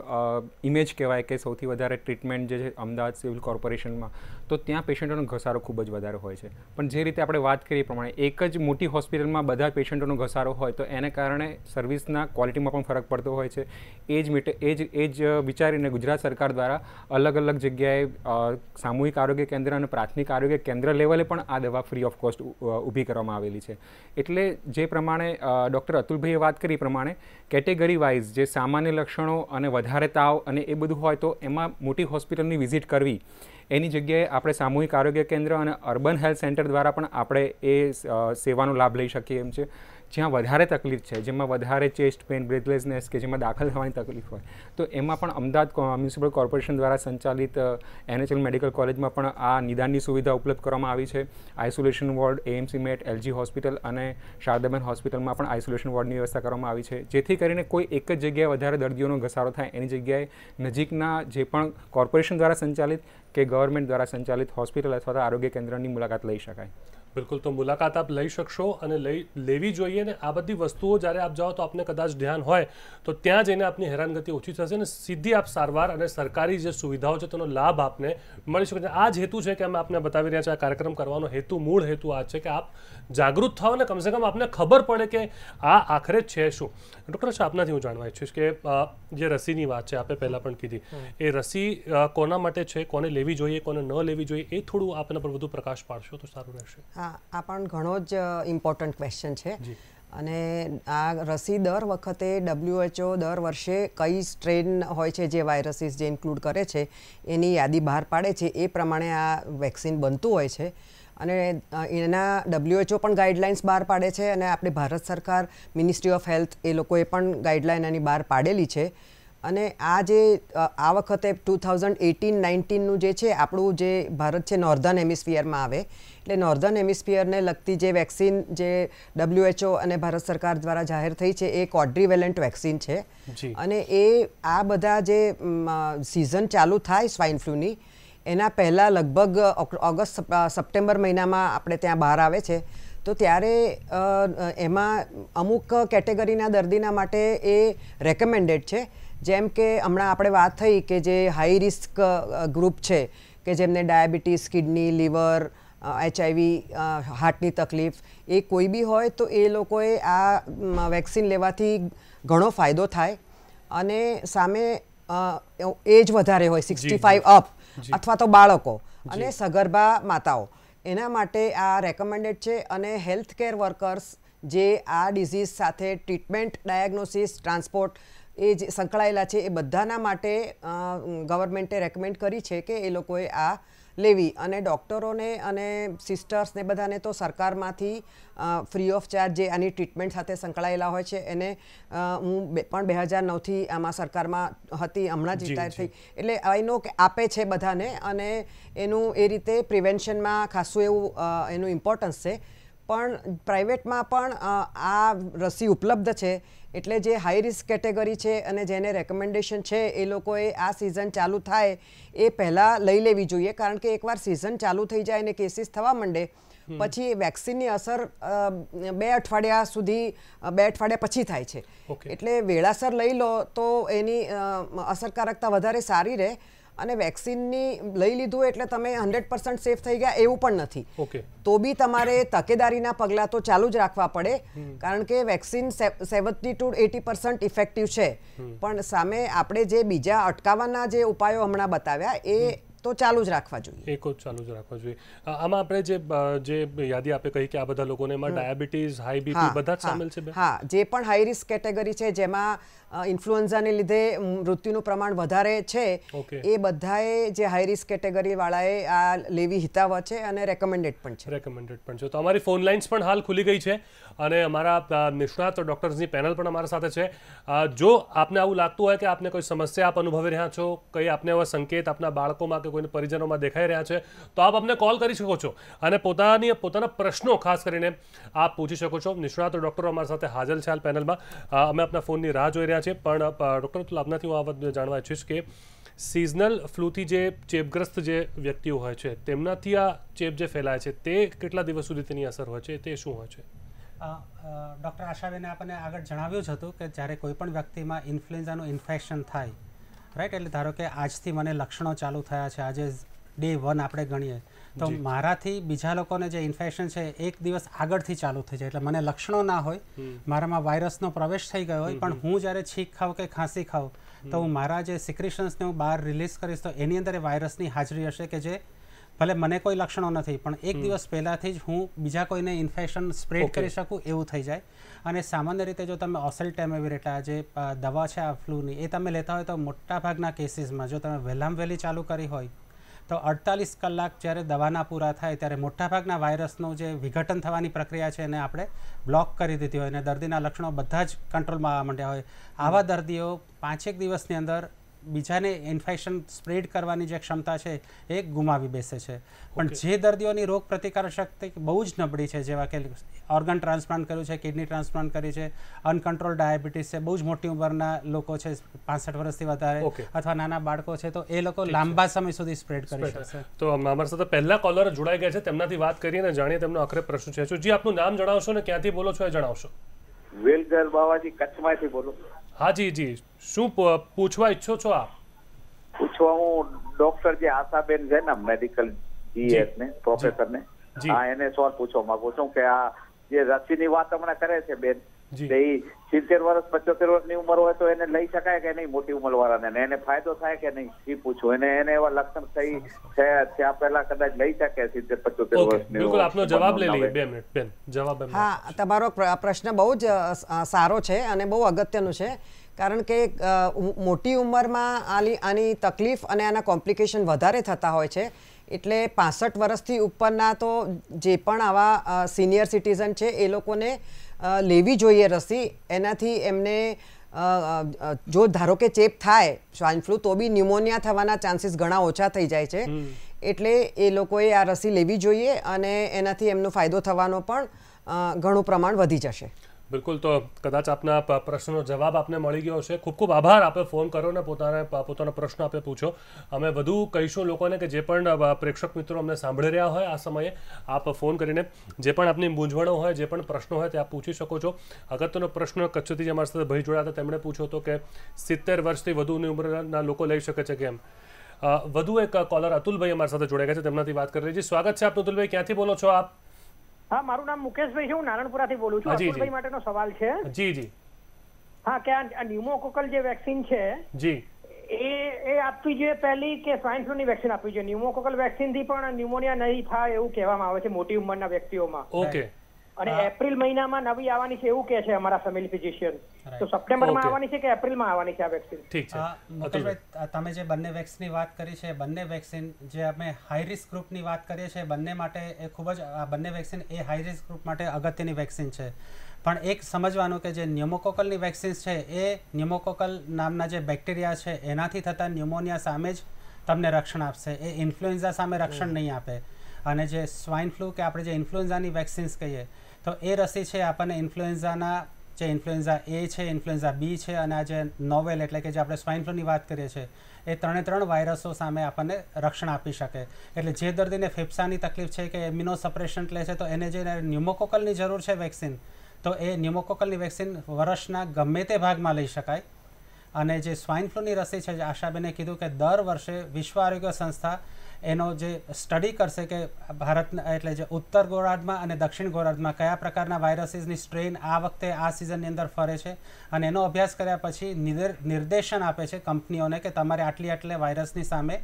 ઇમેજ કહેવાય કે સૌથી વધારે ટ્રીટમેન્ટ જે છે અમદાવાદ સિવિલ કોર્પોરેશનમાં, તો ત્યાં પેશન્ટોનો ઘસારો ખૂબ જ વધારે હોય છે. પણ જે રીતે આપણે વાત કરીએ પ્રમાણે એક જ મોટી હોસ્પિટલમાં બધા પેશન્ટોનો ઘસારો હોય તો એને કારણે સર્વિસના ક્વોલિટીમાં પણ ફરક પડતો હોય છે. એ જ વિચારીને ગુજરાત સરકાર દ્વારા અલગ અલગ જગ્યાએ સામૂહિક આરોગ્ય કેન્દ્ર અને પ્રાથમિક આરોગ્ય કેન્દ્ર લેવલે પણ આ દવા ફ્રી ઓફ કોસ્ટ ઊભી કરવામાં આવેલી છે. એટલે જે પ્રમાણે ડૉક્ટર અતુલભાઈએ વાત કરી પ્રમાણે કેટેગરી વાઇઝ જે સામાન્ય લક્ષણો અને વધારે તાવ અને એ બધું હોય તો એમાં મોટી હોસ્પિટલની વિઝિટ કરવી, એની જગ્યાએ આપણે સામૂહિક આરોગ્ય કેન્દ્ર અને અર્બન હેલ્થ સેન્ટર દ્વારા પણ આપણે એ સેવાનો લાભ લઈ શકીએ એમ છે. જ્યાં વધારે તકલીફ છે, જેમાં વધારે ચેસ્ટ પેઇન, બ્રેથલેસનેસ કે જેમાં દાખલ થવાની તકલીફ હોય તો એમાં પણ અમદાવાદ મ્યુનિસિપલ કોર્પોરેશન દ્વારા સંચાલિત NHL મેડિકલ કોલેજમાં પણ આ નિદાનની સુવિધા ઉપલબ્ધ કરવામાં આવી છે. Isolation ward, AMC MET, LG hospital અને શારદાબેન હોસ્પિટલમાં પણ આઇસોલેશન વોર્ડની વ્યવસ્થા કરવામાં આવી છે, જેથી કરીને કોઈ એક જ જગ્યાએ વધારે દર્દીઓનો ઘસારો થાય એની જગ્યાએ નજીકના જે પણ કોર્પોરેશન દ્વારા સંચાલિત કે ગવર્મેન્ટ દ્વારા સંચાલિત હોસ્પિટલ અથવા આરોગ્ય કેન્દ્રની મુલાકાત લઈ શકાય. बिल्कुल, तो मुलाकात आप लई शकशो अने लेवी जोईए ने आ बधी वस्तुओं ज्यारे आप जाओ तो आपने कदाच ध्यान होय तो त्यां जईने आपनी हैरानगति ओછી થશે ને સીધી आप સારવાર અને સરકારી જે સુવિધાઓ છે તેનો લાભ આપને મળી શકે છે. આ જ હેતુ છે કે અમે આપને બતાવી રહ્યા છે. આ કાર્યક્રમ કરવાનો હેતુ, મૂળ હેતુ આ છે કે આપ જાગૃત થાઓ ને કમસે કમ આપને ખબર પડે કે આ આખરે છે શું. ડૉક્ટર સાહેબ, આપનાથી હું જાણવા ઈચ્છીશ કે જે રસીની વાત છે, આપે પહેલાં પણ કીધી, એ રસી કોના માટે છે, કોને લેવી જોઈએ, કોને ન લેવી જોઈએ, એ થોડું આપના પર વધુ પ્રકાશ પાડશો તો સારું રહેશે. આ પણ ઘણો જ ઇમ્પોર્ટન્ટ ક્વેશ્ચન છે. અને આ રસી દર વખતે WHO દર વર્ષે કઈ સ્ટ્રેન હોય છે, જે વાયરસીસ જે ઇન્ક્લુડ કરે છે એની યાદી બહાર પાડે છે, એ પ્રમાણે આ વેક્સિન બનતું હોય છે. અને એના WHO પણ ગાઈડલાઇન્સ બહાર પાડે છે અને આપણે ભારત સરકાર, મિનિસ્ટ્રી ઓફ હેલ્થ, એ લોકોએ પણ ગાઈડલાઇન એની બહાર પાડેલી છે. અને આ જે આ વખતે 2018-19નું જે છે આપણું, જે ભારત છે નોર્ધન હેમિસ્ફિયરમાં આવે, એટલે નોર્ધન હેમિસ્ફિયરને લગતી જે વેક્સિન જે WHO અને ભારત સરકાર દ્વારા જાહેર થઈ છે એ ક્વોડ્રિવેલન્ટ વેક્સિન છે. અને એ આ બધા જે સિઝન ચાલુ થાય સ્વાઇન ફ્લૂની એના પહેલાં લગભગ ઓગસ્ટ સપ્ટેમ્બર મહિનામાં આપણે ત્યાં બહાર આવે છે. તો ત્યારે એમાં અમુક કેટેગરીના દર્દીના માટે એ રેકમેન્ડેડ છે. જેમ કે હમણાં આપણે વાત થઈ કે જે હાઈ રિસ્ક ગ્રુપ છે કે જેમને ડાયાબિટીસ, કિડની, લીવર, HIV, હાર્ટની તકલીફ એ કોઈ બી હોય તો એ લોકોએ આ વેક્સિન લેવાથી ઘણો ફાયદો થાય. અને સામે એજ વધારે હોય 65+ અથવા તો બાળકો અને સગર્ભા માતાઓ, એના માટે આ રેકમેન્ડેડ છે. અને હેલ્થ કેર વર્કર્સ જે આ ડિઝીઝ સાથે ટ્રીટમેન્ટ, ડાયગ્નોસિસ, ટ્રાન્સપોર્ટ એ જે સંકળાયેલા છે એ બધાના માટે ગવર્મેન્ટે રેકમેન્ડ કરી છે કે એ લોકોએ આ લેવી. અને ડૉક્ટરોને અને સિસ્ટર્સને બધાને તો સરકારમાંથી ફ્રી ઓફ ચાર્જ જે આની ટ્રીટમેન્ટ સાથે સંકળાયેલા હોય છે એને હું પણ 2009થી આમાં સરકારમાં હતી, હમણાં જ રિટાયર થઈ, એટલે આઈ નો કે આપે છે બધાને. અને એનું એ રીતે પ્રિવેન્શનમાં ખાસું એવું એનું ઇમ્પોર્ટન્સ છે. પણ પ્રાઇવેટમાં પણ આ રસી ઉપલબ્ધ છે, એટલે જે હાઈ રિસ્ક કેટેગરી છે અને જેને રેકમેન્ડેશન છે એ લોકોએ આ સિઝન ચાલુ થાય એ પહેલાં લઈ લેવી જોઈએ. કારણ કે એકવાર સિઝન ચાલુ થઈ જાય અને કેસીસ થવા માંડે પછી વેક્સિનની અસર 2 અઠવાડિયા સુધી, 2 અઠવાડિયા પછી થાય છે. એટલે વેળાસર લઈ લો તો એની અસરકારકતા વધારે સારી રહે. અને વેક્સિનની લઈ લીધું એટલે તમે 100% સેફ થઈ ગયા એવું પણ નથી, તો બી તમારે તકેદારીના પગલાં તો ચાલુ જ રાખવા પડે. કારણ કે વેક્સિન 70 to 80% ઇફેક્ટિવ છે, પણ સામે આપણે જે બીજા અટકાવવાના જે ઉપાયો હમણાં બતાવ્યા એ તો ચાલુ જ રાખવા જોઈએ, એક જ ચાલુ જ રાખવા જોઈએ. આમાં આપણે જે યાદી આપે કહી કે આ બધા લોકોને એમાં ડાયાબિટીસ, હાઈ બીપી બધા જ સામેલ છે. હા, જે પણ હાઈ રિસ્ક કેટેગરી છે જેમાં ઇન્ફ્લુએન્ઝાને લીધે મૃત્યુનું પ્રમાણ વધારે છે એ બધાએ જે હાઈ રિસ્ક કેટેગરી વાળાએ આ લેવી હિતાવહ છે અને રેકમેન્ડેડ પણ છે. તો અમારી ફોન લાઇન્સ પણ હાલ ખુલી ગઈ છે અને અમારા નિષ્ણાત ડૉક્ટર્સની પેનલ પણ અમારા સાથે છે. જો આપને આવું લાગતું હોય કે આપને કોઈ સમસ્યા આપ અનુભવી રહ્યા છો, કંઈ આપને એવા સંકેત આપના બાળકોમાં કે કોઈને પરિજનોમાં દેખાઈ રહ્યા છે, તો આપ અમને કોલ કરી શકો છો અને પોતાના પ્રશ્નો ખાસ કરીને આપ પૂછી શકો છો. નિષ્ણાત ડૉક્ટરો અમારા સાથે હાજર છે હાલ પેનલમાં. અમે આપના ફોનની રાહ જોઈ રહ્યા છીએ. પણ ડૉક્ટર, આપનાથી હું આ વાત જાણવા ઈચ્છીશ કે સિઝનલ ફ્લૂથી જે ચેપગ્રસ્ત જે વ્યક્તિઓ હોય છે તેમનાથી આ ચેપ જે ફેલાય છે તે કેટલા દિવસ સુધી તેની અસર હોય છે, તે શું હોય છે? डॉक्टर आशाबेने आपने आगळ जणाव्युं ज हतुं के ज्यारे कोईपण व्यक्तिमां इन्फ्लुएंझानुं इन्फेक्शन थाय राइट एटले धारो के आजथी मने लक्षणों चालू थया छे आजे डे वन आपणे गणीए तो माराथी बीजा लोकोने जे इन्फेक्शन छे एक दिवस आगळथी चालू थई जाय एटले मने लक्षणों ना होय मारामां वायरसनो प्रवेश थई गयो होय पण हूँ ज्यारे छींक खाऊँ के खांसी खाऊँ तो हूँ मारा जे सिक्रिशन्स ने हूँ बहार रिलीज करीश तो एनी अंदर वायरसनी हाजरी हशे के जे भले मने कोई लक्षणों नहीं पण एक दिवस पहलाथी ज हूँ बीजा कोईने इन्फेक्शन स्प्रेड करी शकूँ एवुं थई जाय। अने सामान्य रीते जो तमे ओसेल्टामावीर एटले आ जे दवा छे आ फ्लूनी ए तमे लेता होय तो मोटा भागना केसीसमां जो तमे वहेलामां वहेली चालू करी होय तो 48 कलाक ज्यारे दवाना पूरा थाय त्यारे मोटा भागना वायरसनो जे विघटन थवानी प्रक्रिया छे एने आपणे ब्लॉक करी दीधी होय अने दर्दीना लक्षणों बधा ज कंट्रोलमां आववा मांड्या होय। आवा दर्दीओ 5-1 दिवसनी अंदर बीजाने इन्फेक्शन स्प्रेड करवानी जे क्षमता है ए गुमावी बेसे छे पण जे दर्दीओनी रोग प्रतिकारक शक्ति बहु ज नबळी है जेवा के ऑर्गन ट्रांसप्लांट कर्युं छे किडनी ट्रांसप्लांट करी है अनकंट्रोल डायाबिटीस है बहु ज मोटी उंमरना लोको छे 65 वर्षथी वधारे अथवा नाना बाळको छे तो ए लोको लांबा समय सुधी स्प्रेड करी शके। तो अमारा साथे पहला कॉलर जोड़ाई गया है तेमनाथी बात करीए अने जाणीए तेमनो आखरे प्रश्न छे। जी आपनुं नाम जणावशो ने क्यांथी बोलो छो ए जणावशो। वेलगर बावाजी कच्छमांथी बोलो। हाँ जी जी शू पूछवा इच्छो छो आप? पूछवा हूँ डॉक्टर जी आशाबेन है ना मेडिकल जीएस ने प्रोफेसर ने हाँ एने सवाल पूछो मैं पूछूं के आ ये रसी नी बात हमने करे छे बेन जी 70 वर्ष 75 वर्ष नी उमर हो तो एने लई शकाय के नहीं मोटी उमर वाला ने एने फायदो थाय के नहीं सी पूछो एने एने एवा लक्षण सही छे त्या पहला कदाच लई शके 70-75 वर्ष नी। बिल्कुल आपनो जवाब ले लिए 2 मिनिट बेन जवाब बेन। हां तमारो प्रश्न बहुत सारो छे अने बहुत अगत्यनो छे कारण के मोटी उमर में आनी तकलीफ अने आना कॉम्प्लिकेशन वधारे थता होय छे एटले 65 वर्षथी उपरना तो जे पण आवा सीनियर सिटीजन छे ए लोकोने लेवी जोईए रसी एनाथी एमने जो धारो के चेप थाय स्वाइन फ्लू तो भी न्यूमोनिया थवाना चांसीस घणा ओछा थई जाय छे एटले ए लोकोए आ रसी लेवी जोईए अने एनाथी एमनो फायदो थवानो पण घणो प्रमाण वधी जशे। बिल्कुल तो कदाच आपना प्रश्नों जवाब आपने मिली गयो छे। खूब खूब आभार आपे फोन करो ने पोतानो प्रश्न आपे पूछो अमे वधु कहीशुं लोकोने के जे पण प्रेक्षक मित्रों अमने सांभळी रह्या होय आ समये आप फोन करीने जे पण आपनी मूंझवणो होय जे पण प्रश्नो होय ते आप पूछी शको छो। अगत्यनो प्रश्न कच्छथी जे अमारा साथे भाई जोड़ाया हता तेमणे पूछ्यो हतो के 70 वर्षथी वधुनी उंमरना लोको लई शके छे केम। वधु एक कॉलर अतुल भाई अमारा साथे जोड़ाया छे तेमनाथी बात करी रही छे। स्वागत छे आपनुं अतुल भाई क्यांथी बोलो छो आप? हाँ मारू नाम मुकेश भाई है हूँ नारायणपुरा थी बोलू छू। अतुल भाई माटेनो सवाल छे। जी जी हाँ क्या न्यूमोकोकल जे वेक्सिन छे जी ए आपी जे पहली के स्वाइन फ्लू नी वेक्सिन आपी जे न्यूमोकोकल वेक्सिन थी पण न्यूमोनिया नहीं थाय एवुं कहेवामां आवे छे मोटी उंमरना व्यक्तिओमां। ओके अने एप्रिल महीनामां नवी आवानी छे एवुं कहे छे हमारा फैमिली फिजिशियन। तो सप्टेम्बरमां आवानी छे के एप्रिलमां आवानी छे आ वेक्सिन? ठीक छे मुकेश भाई तमे जे बन्ने वेक्सिननी वात करी छे बन्ने वेक्सिन जे अमे हाई रिस्क ग्रुपनी वात करीए छे बन्ने माटे ए खूब ज बन्ने वेक्सिन ए हाई रिस्क ग्रुप माटे अगत्यनी वेक्सिन छे पण एक समझवानुं के जे न्यूमोकोकलनी वेक्सिन्स छे ए न्यूमोकोकल नामना जे बेक्टेरिया छे एनाथी थता न्यूमोनिया सामे ज तमने रक्षण आपशे ए इन्फ्लुएंझा सामे रक्षण नहीं आपे। अने जे स्वाइन फ्लू के आपणे जे इन्फ्लुएंझानी वेक्सिन्स कहीए तो ए रसी है आपने इन्फ्लुएंझाना जे इन्फ्लुएंझा ए है इन्फ्लुएंझा बी है और आज नोवेल एटले के जे आपणे स्वाइन फ्लूनी बात करीए छे ए त्रण वायरसों सामे आपने रक्षण आपी शके। एटले जे दर्दीने फेफसानी तकलीफ है कि इम्यूनो सप्रेशन ले तो एने जे न्यूमोकोकलनी जरूर है वेक्सिन तो ए न्यूमोकोकलनी वेक्सिन वर्षना गमे ते भागमां लई शकाय। अने जे स्वाइन फ्लूनी रसी है आशाबेने कीधुं के दर वर्षे विश्व आरोग्य संस्था एनो जे स्टडी करशे के भारत एटले जे उत्तर गोળાર્ધમાં અને દક્ષિણ ગોળાર્ધમાં કયા પ્રકારના વાયરસીસની સ્ટ્રેન આ વખતે આ સિઝનની અંદર ફરે છે અને એનો અભ્યાસ કર્યા પછી નિર્દેશન આપે છે કંપનીઓને કે તમારે આટલી વાયરસની સામે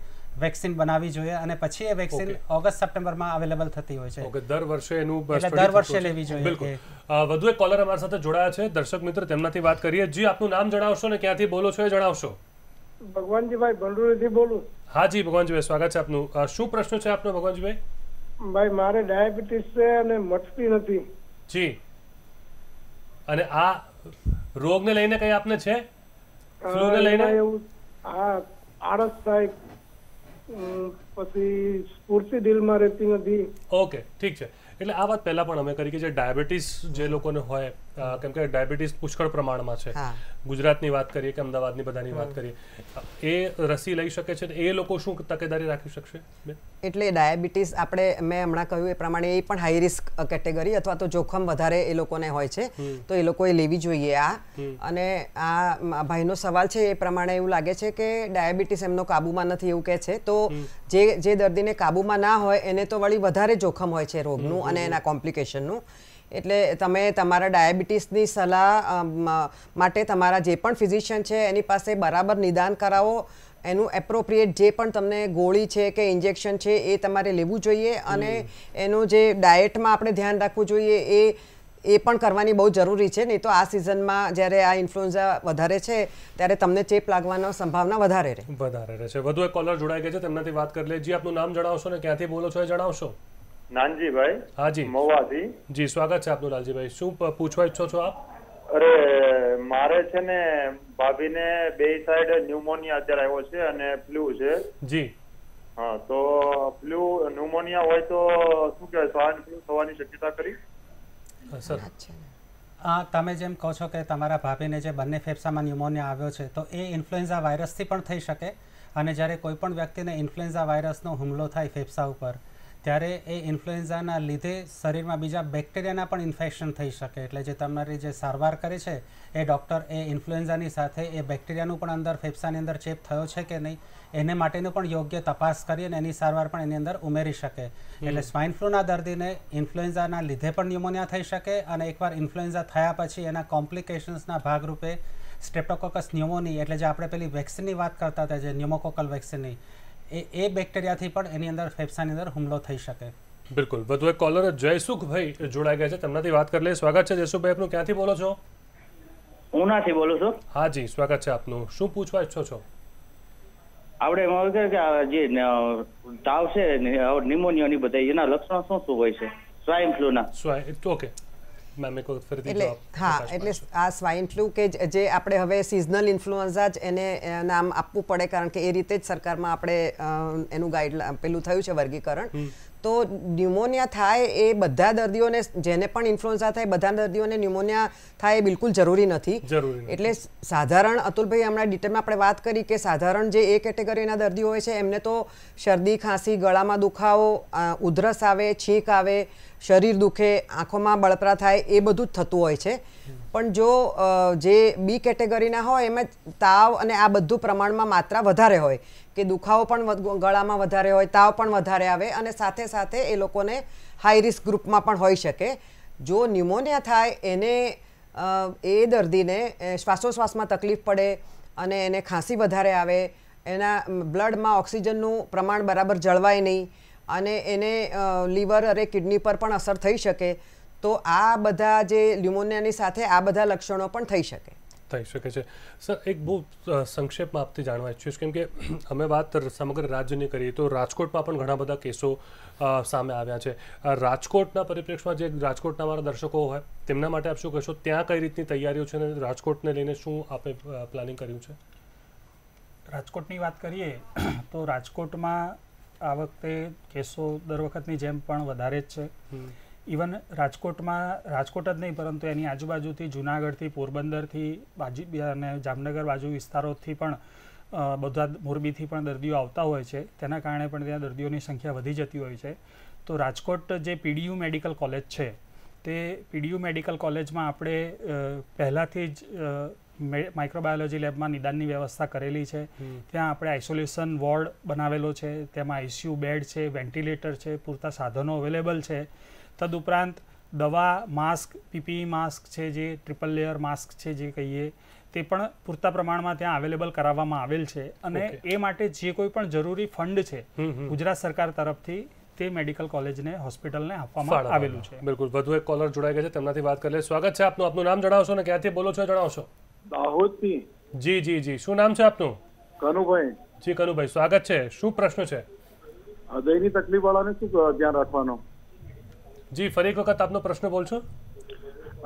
વેક્સિન બનાવી જોઈએ અને પછી એ વેક્સિન ઓગસ્ટ સપ્ટેમ્બરમાં અવેલેબલ થતી હોય છે। ઓકે દર વર્ષે એનું દર વર્ષે લેવી જોઈએ। બિલકુલ વધુ એક કોલર અમારા સાથે જોડાયા છે દર્શક મિત્રો તેમનાથી વાત કરીએ। જી આપનું નામ જણાવશો ને ક્યાંથી બોલો છો એ જણાવશો। ભગવાનજીભાઈ ભંડુરીથી બોલું। हाँ जी भगवानजीभाई स्वागत है आपनु। शू प्रश्न है आपनो भगवानजीभाई? भाई मारे डायाबिटीस छे अने मटती नथी जी अने आ रोग ने लईने कई आपने छे फ्लू ने लईने आ आरस थाय પછી સ્ફૂર્તિ દિલમાં રહેતી નથી। ઓકે ઠીક છે એટલે આ વાત પહેલા પણ અમે કરી કે જે ડાયાબિટીસ જે લોકોને હોય डायबिटीज पुष्कळ प्रमाण में है। गुजरात की बात करिए, अमदावाद बधानी बात करिए, ए रसी लई शके छे, ए लोको शुं तकेदारी राखी शकशे? एटले डायबिटीज आपणे मैं हमणां कह्युं ए प्रमाणे ए पण हाई रिस्क केटेगरी अथवा तो जोखम वधारे ए लोकोने होय छे, तो ए लोकोए लेवी जोईए। आ भाईनो सवाल छे ए प्रमाणे एवुं लागे छे के डायबिटीज एमनो काबूमां नथी एवुं कहे छे, तो जे दर्दीने काबूमां ना होय एने तो वळी वधारे जोखम होय छे रोगनुं अने एना कॉम्प्लिकेशननुं। एटले तमे तमारा डायाबिटीसनी सलाह माटे तमारा जे पण फिजिशियन छे एनी पासे बराबर निदान करावो, एनु एप्रोप्रिएट जे पण तमने गोळी छे के इंजेक्शन छे ए तमारे लेवू जोईए अने एनु जे डायटमां आपणे ध्यान राखवू जोईए ए पण करवानी बहुत जरूरी है। नहीं तो आ सीजन में जयरे आ इन्फ्लुएंजा वधारे छे त्यारे तमने चेप लागवानी संभावना वधारे रहे। वधु एक कॉलर जोड़ाई गया छे, तेमनाथी बात कर ले। जी आपनुं नाम जणावशो ने क्यांथी बोलो छो ए जणावशो। नानजी भाई। हाँ जी, मोवाथी। जी स्वागत है आपनो लालजी भाई, शुं पूछवा इच्छो छो आप? अरे मारे छे ने भाभीने बेय साइड न्यूमोनिया अत्यारे आव्यो छे अने फ्लू छे। जी हाँ, तो फ्लू न्यूमोनिया होय तो शुं कहेवाय, स्वाइन फ्लू थवानी शक्यता खरी? सर हाँ, तमे जेम कहो छो के तमारा भाभीने जे बंने फेफसामां न्यूमोनिया आव्यो छे तो ए इन्फ्लुएंजा वायरसथी पण थई शके। अने ज्यारे कोईपण व्यक्तिने इन्फ्लुएंजा वायरसनो हुमलो थाय फेफसा उपर त्यारे ए इन्फ्लुएंजाना लीधे शरीर में बीजा बेक्टेरियाना पण इन्फेक्शन थई शके। एटले जे तमारी जे सारवार करे छे ए डॉक्टर ए इन्फ्लुएंजानी साथे ए बेक्टेरियानु पण अंदर फेफसानी अंदर चेप थयो छे के नहीं एने माटेनो पण योग्य तपास करी अने एनी सारवार पण एनी अंदर उमेरी शके। एटले स्वाइन फ्लूना दर्दीने इन्फ्लुएंजाना लीधे पण न्यूमोनिया थई शके अने एकवार इन्फ्लुएंजा थया पछी एना कॉम्प्लिकेशन्सना भागरूपे स्ट्रेप्टोकोकस न्यूमोनी एटले जे आपणे पेली वेक्सिननी वात करता हता जे न्यूमोकोकल वेक्सिननी ए बेक्टेरिया थी पण एनी अंदर फेफसानी अंदर हुमलो थई शके। बिल्कुल। वधु एक कॉलर जयसुख भाई जोड़ाई गया छे, तमनाथी बात कर ले। स्वागत छे जयसुख भाई आपनु, क्यांथी बोलो छो? उनाथी बोलो छो। हां जी स्वागत छे आपनु, शुं पूछवा इच्छो छो? आवडे मगे के जे ताव छे और निमोनिया नी बधाई एना लक्षण शुं शुं होय छे स्वाइन फ्लू ना? ओके मैम एक वक्त फरीदी जवाब। हाँ, एटले आ स्वाइन फ्लू के जे आपणे हवे सीजनल इन्फ्लुएंजा ज एने नाम आपवू पड़े, कारण के ए रीते ज सरकारमां आपणे एनु गाइडलाइन पेलुं थयुं छे वर्गीकरण। तो न्यूमोनिया थाय ए बधा दर्दीओने, जेने पण इन्फ्लुएंजा थाय बधा दर्दीओने न्यूमोनिया थाय बिल्कुल जरूरी नथी। एटले साधारण अतुलभाई हमणां डिटेलमां आपणे वात करी के साधारण जे ए केटेगरीना दर्दीओ होय छे एमने तो शरदी, खांसी, गळामां दुखावो, उधरस आवे, छींक आवे, शरीर दुखे, आँखों में बळतरा थाय ए बधुं थतुं होय छे। पण जो जे बी केटेगरीना होय एमां ताव अने आ बधुं प्रमाणमां मात्रा वधारे होय के दुखावो पण गळामां वधारे होय, ताव पण वधारे आवे अने साथे साथे ए लोकोने हाई रिस्क ग्रुपमां पण होई शके। जो न्यूमोनिया थाय एने ए दर्दीने श्वासोश्वासमां तकलीफ पड़े अने एने खांसी वधारे आवे, एना ब्लडमां ऑक्सिजननुं प्रमाण बराबर जळवाय नहीं अने एने लीवर अरे किडनी पर पण असर थई शके। तो आ बधा जे न्यूमोनियानी साथे आ बधा लक्षणों पण थई शके। सर एक बहुत संक्षेप में आपथी जाणवा इच्छुं छुं के अमे बात समग्र राज्यनी करीए तो राजकोट में पण घणा बधा केसो सामे आव्या छे। राजकोटना परिप्रेक्ष्यमां जे राजकोटना मारा दर्शको होय तेमना माटे आप शुं कहो, त्यां कई रीतनी तैयारीओ छे अने राजकोटने लईने शुं आपे प्लानिंग कर्युं छे? राजकोटनी वात करीए तो राजकोट में आ वखते केसो दर वखतनी जेम पण वधारे ज छे। इवन राजकोट में राजकोट ज नहीं परंतु एनी आजूबाजू थी जूनागढ़ थी, पोरबंदर थी, बाजू जामनगर बाजू विस्तारों थी पण बधा मोरबी थी पण दर्दियों आवता होय छे, तेना कारणे पण त्यां दर्दियोनी संख्या वधी जती होय छे। तो राजकोट जे पीडीयू मेडिकल कॉलेज छे ते पीडीयू मेडिकल कॉलेज में आपणे पहेलाथी ज माइक्रोबायोलॉजी लैब में निदाननी व्यवस्था करेली है। त्यां आपणे आइसोलेशन वॉर्ड बनावेलो है, तेमां आईसीयू बेड है, वेंटिलेटर है, पूरता साधनों अवेलेबल है। तदुपरांत दवा, मास्क, पीपीई मास्क है, जे ट्रिपल लेयर मास्क है जे कहीए ते पण पूरता प्रमाण में त्यां अवेलेबल करावामां आवेल छे अने ए माटे जे कोई पण जरूरी फंड है गुजरात सरकार तरफथी ते मेडिकल कॉलेज ने हॉस्पिटल ने आपवामां आवेलुं छे। बिल्कुल। वधु एक कॉलर जोड़ाई गया है, तेमनाथी बात कर ले। स्वागत है आपनुं, आपनुं नाम जणावशो ने क्यांथी बोलो छो जणावशो? दाहोद थी। जी जी जी, शुं नाम छे आपनुं? कनुभाई। जी कनुभाई स्वागत छे, शुं प्रश्न छे? हृदयनी तकलीफ वाळाने शुं ध्यान राखवानो? जी फरी एक वखत आपनो प्रश्न बोलशो?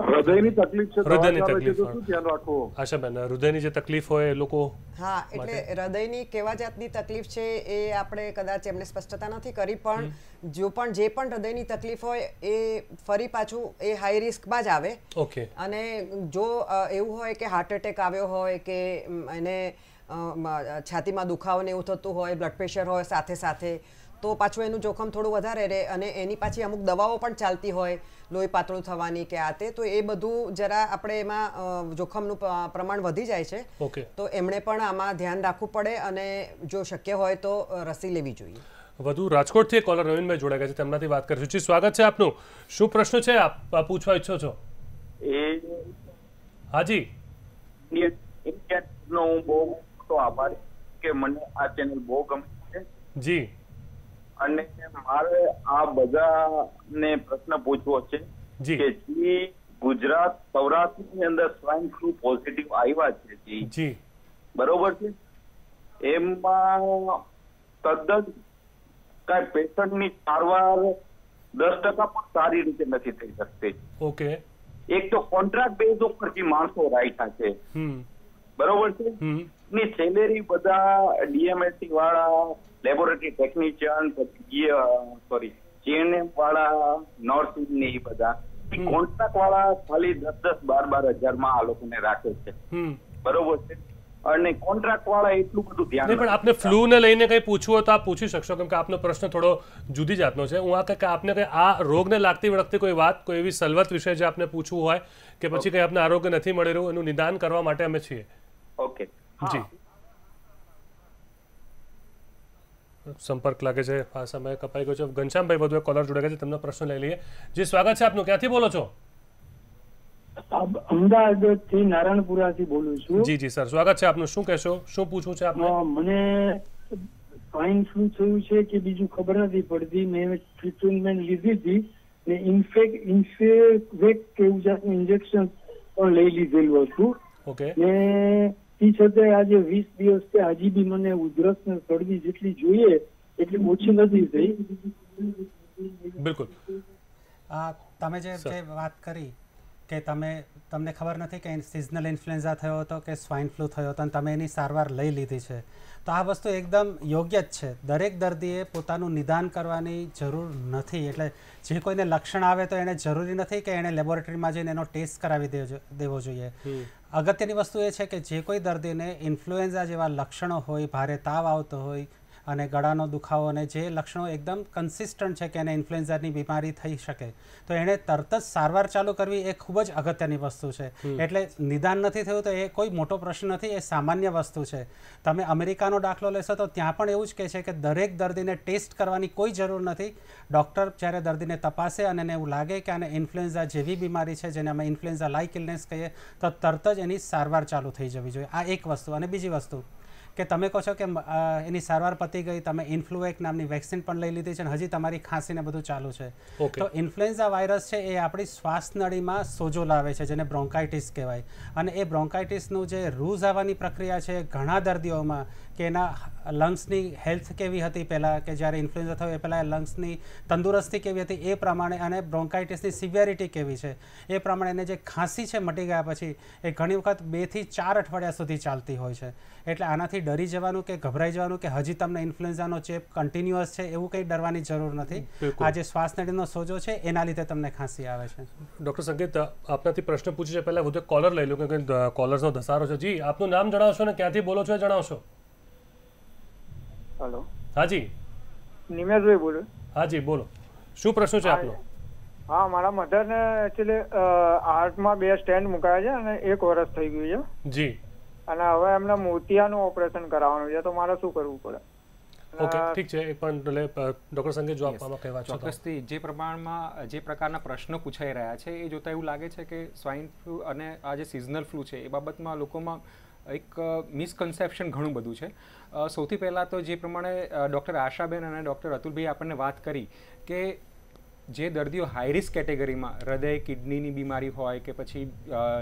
હૃદયની તકલીફ છે, હૃદયની તકલીફ તો શું ધ્યાન રાખો? આશા બેન, હૃદયની જે તકલીફ હોય એ લોકો, હા એટલે હૃદયની કેવા જાતની તકલીફ છે એ આપણે કદાચ એમને સ્પષ્ટતા નથી કરી, પણ જો પણ જે પણ હૃદયની તકલીફ હોય એ ફરી પાછું એ હાઈ રિસ્કમાં જ આવે. ઓકે. અને જો એવું હોય કે હાર્ટ એટેક આવ્યો હોય કે એને છાતીમાં દુખાવો ને એવું થતું હોય, બ્લડ પ્રેશર હોય સાથે સાથે, તો પાછું એનું જોખમ થોડું વધારે રહે. અને એની પાછી અમુક દવાઓ પણ ચાલતી હોય લોહી પાતળું થવાની કે આ તે, તો એ બધું જરા આપણે એમાં જોખમનું પ્રમાણ વધી જાય છે. ઓકે. તો એમણે પણ આમાં ધ્યાન રાખવું પડે અને જો શક્ય હોય તો રસી લેવી જોઈએ. વધુ રાજકોટથી કોલર રવિનભાઈ જોડાઈ ગયા છે, તેમનાથી વાત કરીશું. જી, સ્વાગત છે આપનું. શું પ્રશ્ન છે આપ પૂછવા ઈચ્છો છો? હાજી, ઇન્ડિયાનો હું બહુ તો આભાર કે મને આ ચેનલ બહુ ગમે છે. જી. અને મારે આ બધાને પ્રશ્ન પૂછવો છે કે જે ગુજરાત સૌરાષ્ટ્રની અંદર સ્વાઇન ફ્લુ પોઝિટિવ આવ્યા છે, જી બરોબર છે, એમાં તદ્દન કાંઈ પેશન્ટની સારવાર 10% પણ સારી રીતે નથી થઈ શકતી. ઓકે. એક તો કોન્ટ્રાક્ટ બેઝ ઉપરથી માણસો રાખ્યા છે, બરોબર છે, ની સેલેરી બધા ડીએમએસટી વાળા, લેબોરેટરી ટેકનિશિયન, સોરી જીએનએમ વાળા, નર્સિંગ ને એ બધા કોન્ટ્રાક્ટ વાળા ખાલી 10-12,000 માં આ લોકોને રાખે છે, બરોબર છે, અને કોન્ટ્રાક્ટ વાળા એટલું બધું ધ્યાન નહીં. પણ આપને ફ્લૂ ને લઈને કંઈ પૂછવું હોય તો આપ પૂછી શકશો, કેમ કે આપનો પ્રશ્ન થોડો જુદી જાતનો છે. હું આ કે આપને કંઈ આ રોગને લાગતી વખતે કોઈ વાત, કોઈ એવી સલવત વિશે જે આપને પૂછવું હોય કે પછી કંઈ આપને આરોગ્ય નથી મળી રહ્યું, એનું નિદાન કરવા માટે અમે છીએ. ઓકે. જી, સંપર્ક લાગે છે આ સમયે કપાઈ ગયો છે. ઘનશ્યામભાઈ વધુ કોલર જોડાયા છે, તમને પ્રશ્ન લઈ લઈએ. જી, સ્વાગત છે આપનું. ક્યાંથી બોલો છો? અમદાવાદથી નારણપુરાથી બોલું છું. જી જી સર, સ્વાગત છે આપનું. શું કહેશો, શું પૂછવું છે આપને? મને સ્વાઇન ફ્લુ થયું છે કે બીજું ખબર નથી પડતી. મેં ટ્રીટમેન્ટ લીધી હતી ને ઇન્ફેક્ટ એવું જાતનું ઇન્જેક્શન પણ લઈ લીધેલું હતું. ઓકે. ને તે છતાં આજે 20 દિવસ હજી બી મને ઉધરસ ને શરદી જેટલી જોઈએ એટલી ઓછી નથી થઈ. બિલકુલ. તમે જે વાત કરી કે તમને ખબર નથી કે સિઝનલ ઇન્ફ્લુએન્ઝા થયો હતો કે સ્વાઇન ફ્લૂ થયો હતો અને તમે એની સારવાર લઈ લીધી છે, તો આ વસ્તુ એકદમ યોગ્ય જ છે. દરેક દર્દીએ પોતાનું નિદાન કરવાની જરૂર નથી. એટલે જે કોઈને લક્ષણ આવે તો એને જરૂરી નથી કે એણે લેબોરેટરીમાં જઈને એનો ટેસ્ટ કરાવી દેવો જોઈએ. અગત્યની વસ્તુ એ છે કે જે કોઈ દર્દીને ઇન્ફ્લુએન્ઝા જેવા લક્ષણો હોય, ભારે તાવ આવતો હોય અને ગળાનો દુખાવો અને જે લક્ષણો એકદમ કન્સિસ્ટન્ટ છે કે એને ઇન્ફ્લુએન્ઝાની બીમારી થઈ શકે, તો એણે તરત જ સારવાર ચાલુ કરવી એ ખૂબ જ અગત્યની વસ્તુ છે. એટલે નિદાન નથી થયું તો એ કોઈ મોટો પ્રશ્ન નથી, એ સામાન્ય વસ્તુ છે. તમે અમેરિકાનો દાખલો લેશો તો ત્યાં પણ એવું જ કહે છે કે દરેક દર્દીને ટેસ્ટ કરવાની કોઈ જરૂર નથી. ડૉક્ટર જ્યારે દર્દીને તપાસે અને એવું લાગે કે આને ઇન્ફ્લુએન્ઝા જેવી બીમારી છે, જેને અમે ઇન્ફ્લુએન્ઝા લાઇક ઇલનેસ કહીએ, તો તરત જ એની સારવાર ચાલુ થઈ જવી જોઈએ. આ એક વસ્તુ. અને બીજી વસ્તુ કે તમે કહો છો કે એની સારવાર પતી ગઈ, તમે ઇન્ફ્લુએક નામની વેક્સિન પણ લઈ લીધી છે અને હજી તમારી ખાંસીને બધું ચાલુ છે, તો ઇન્ફ્લુએન્ઝા વાયરસ છે એ આપણી શ્વાસનળીમાં સોજો લાવે છે, જેને બ્રોન્કાઇટિસ કહેવાય. અને એ બ્રોન્કાઇટિસનું જે રૂઝ આવવાની પ્રક્રિયા છે ઘણા દર્દીઓમાં, કે એના લંગ્સની હેલ્થ કેવી હતી પહેલાં, કે જ્યારે ઇન્ફ્લુએન્ઝા થયો એ પહેલાં લંગ્સની તંદુરસ્તી કેવી હતી એ પ્રમાણે, અને બ્રોન્કાઇટિસની સિવિયરિટી કેવી છે એ પ્રમાણે એને જે ખાંસી છે મટી ગયા પછી એ ઘણી વખત 2 થી 4 અઠવાડિયા સુધી ચાલતી હોય છે. એટલે આનાથી ડરી જવાનું કે ગભરાઈ જવાનું કે હજી તમને ઇન્ફ્લુએન્ઝાનો ચેપ કન્ટિન્યુઅસ છે એવું કંઈ ડરવાની જરૂર નથી. આ જે શ્વાસનળીનો સોજો છે એના લીધે તમને ખાંસી આવે છે. ડૉક્ટર સંકેત આપનાથી પ્રશ્ન પૂછી છે, પહેલાં હું તો કોલર લઈ લઉં કે કોલર્સનો ધસારો છે. જી, આપનું નામ જણાવશો ને ક્યાંથી બોલો છો એ જણાવશો. હલો. હાજી, નિમેશભાઈ બોલો. હાજી બોલો, શું પ્રશ્ન છે આપનો? હા, મારા મધરને એકચ્યુઅલી હાર્ટમાં 2 સ્ટેન્ટ મુકાયા છે અને 1 વર્ષ થઈ ગયું છે. જી. અને હવે એમને મોતિયાનું ઓપરેશન કરાવવાનું છે, તો મારે શું કરવું પડે? ઓકે, ઠીક છે. પણ ડોક્ટર સંગે જો આપવામાં કહેવા છો ચોક્કસથી જે પ્રમાણમાં જે પ્રકારના પ્રશ્નો પૂછાઈ રહ્યા છે એ જોતાં એવું લાગે છે કે સ્વાઇન ફ્લૂ અને આ જે સિઝનલ ફ્લૂ છે એ બાબતમાં લોકોમાં એક મિસકન્સેપ્શન ઘણું બધું છે. સૌથી પહેલાં તો જે પ્રમાણે ડૉક્ટર આશાબેન અને ડૉક્ટર અતુલભાઈ આપણને વાત કરી કે જે દર્દીઓ હાઈ રિસ્ક કેટેગરીમાં, હૃદય કિડનીની બીમારી હોય કે પછી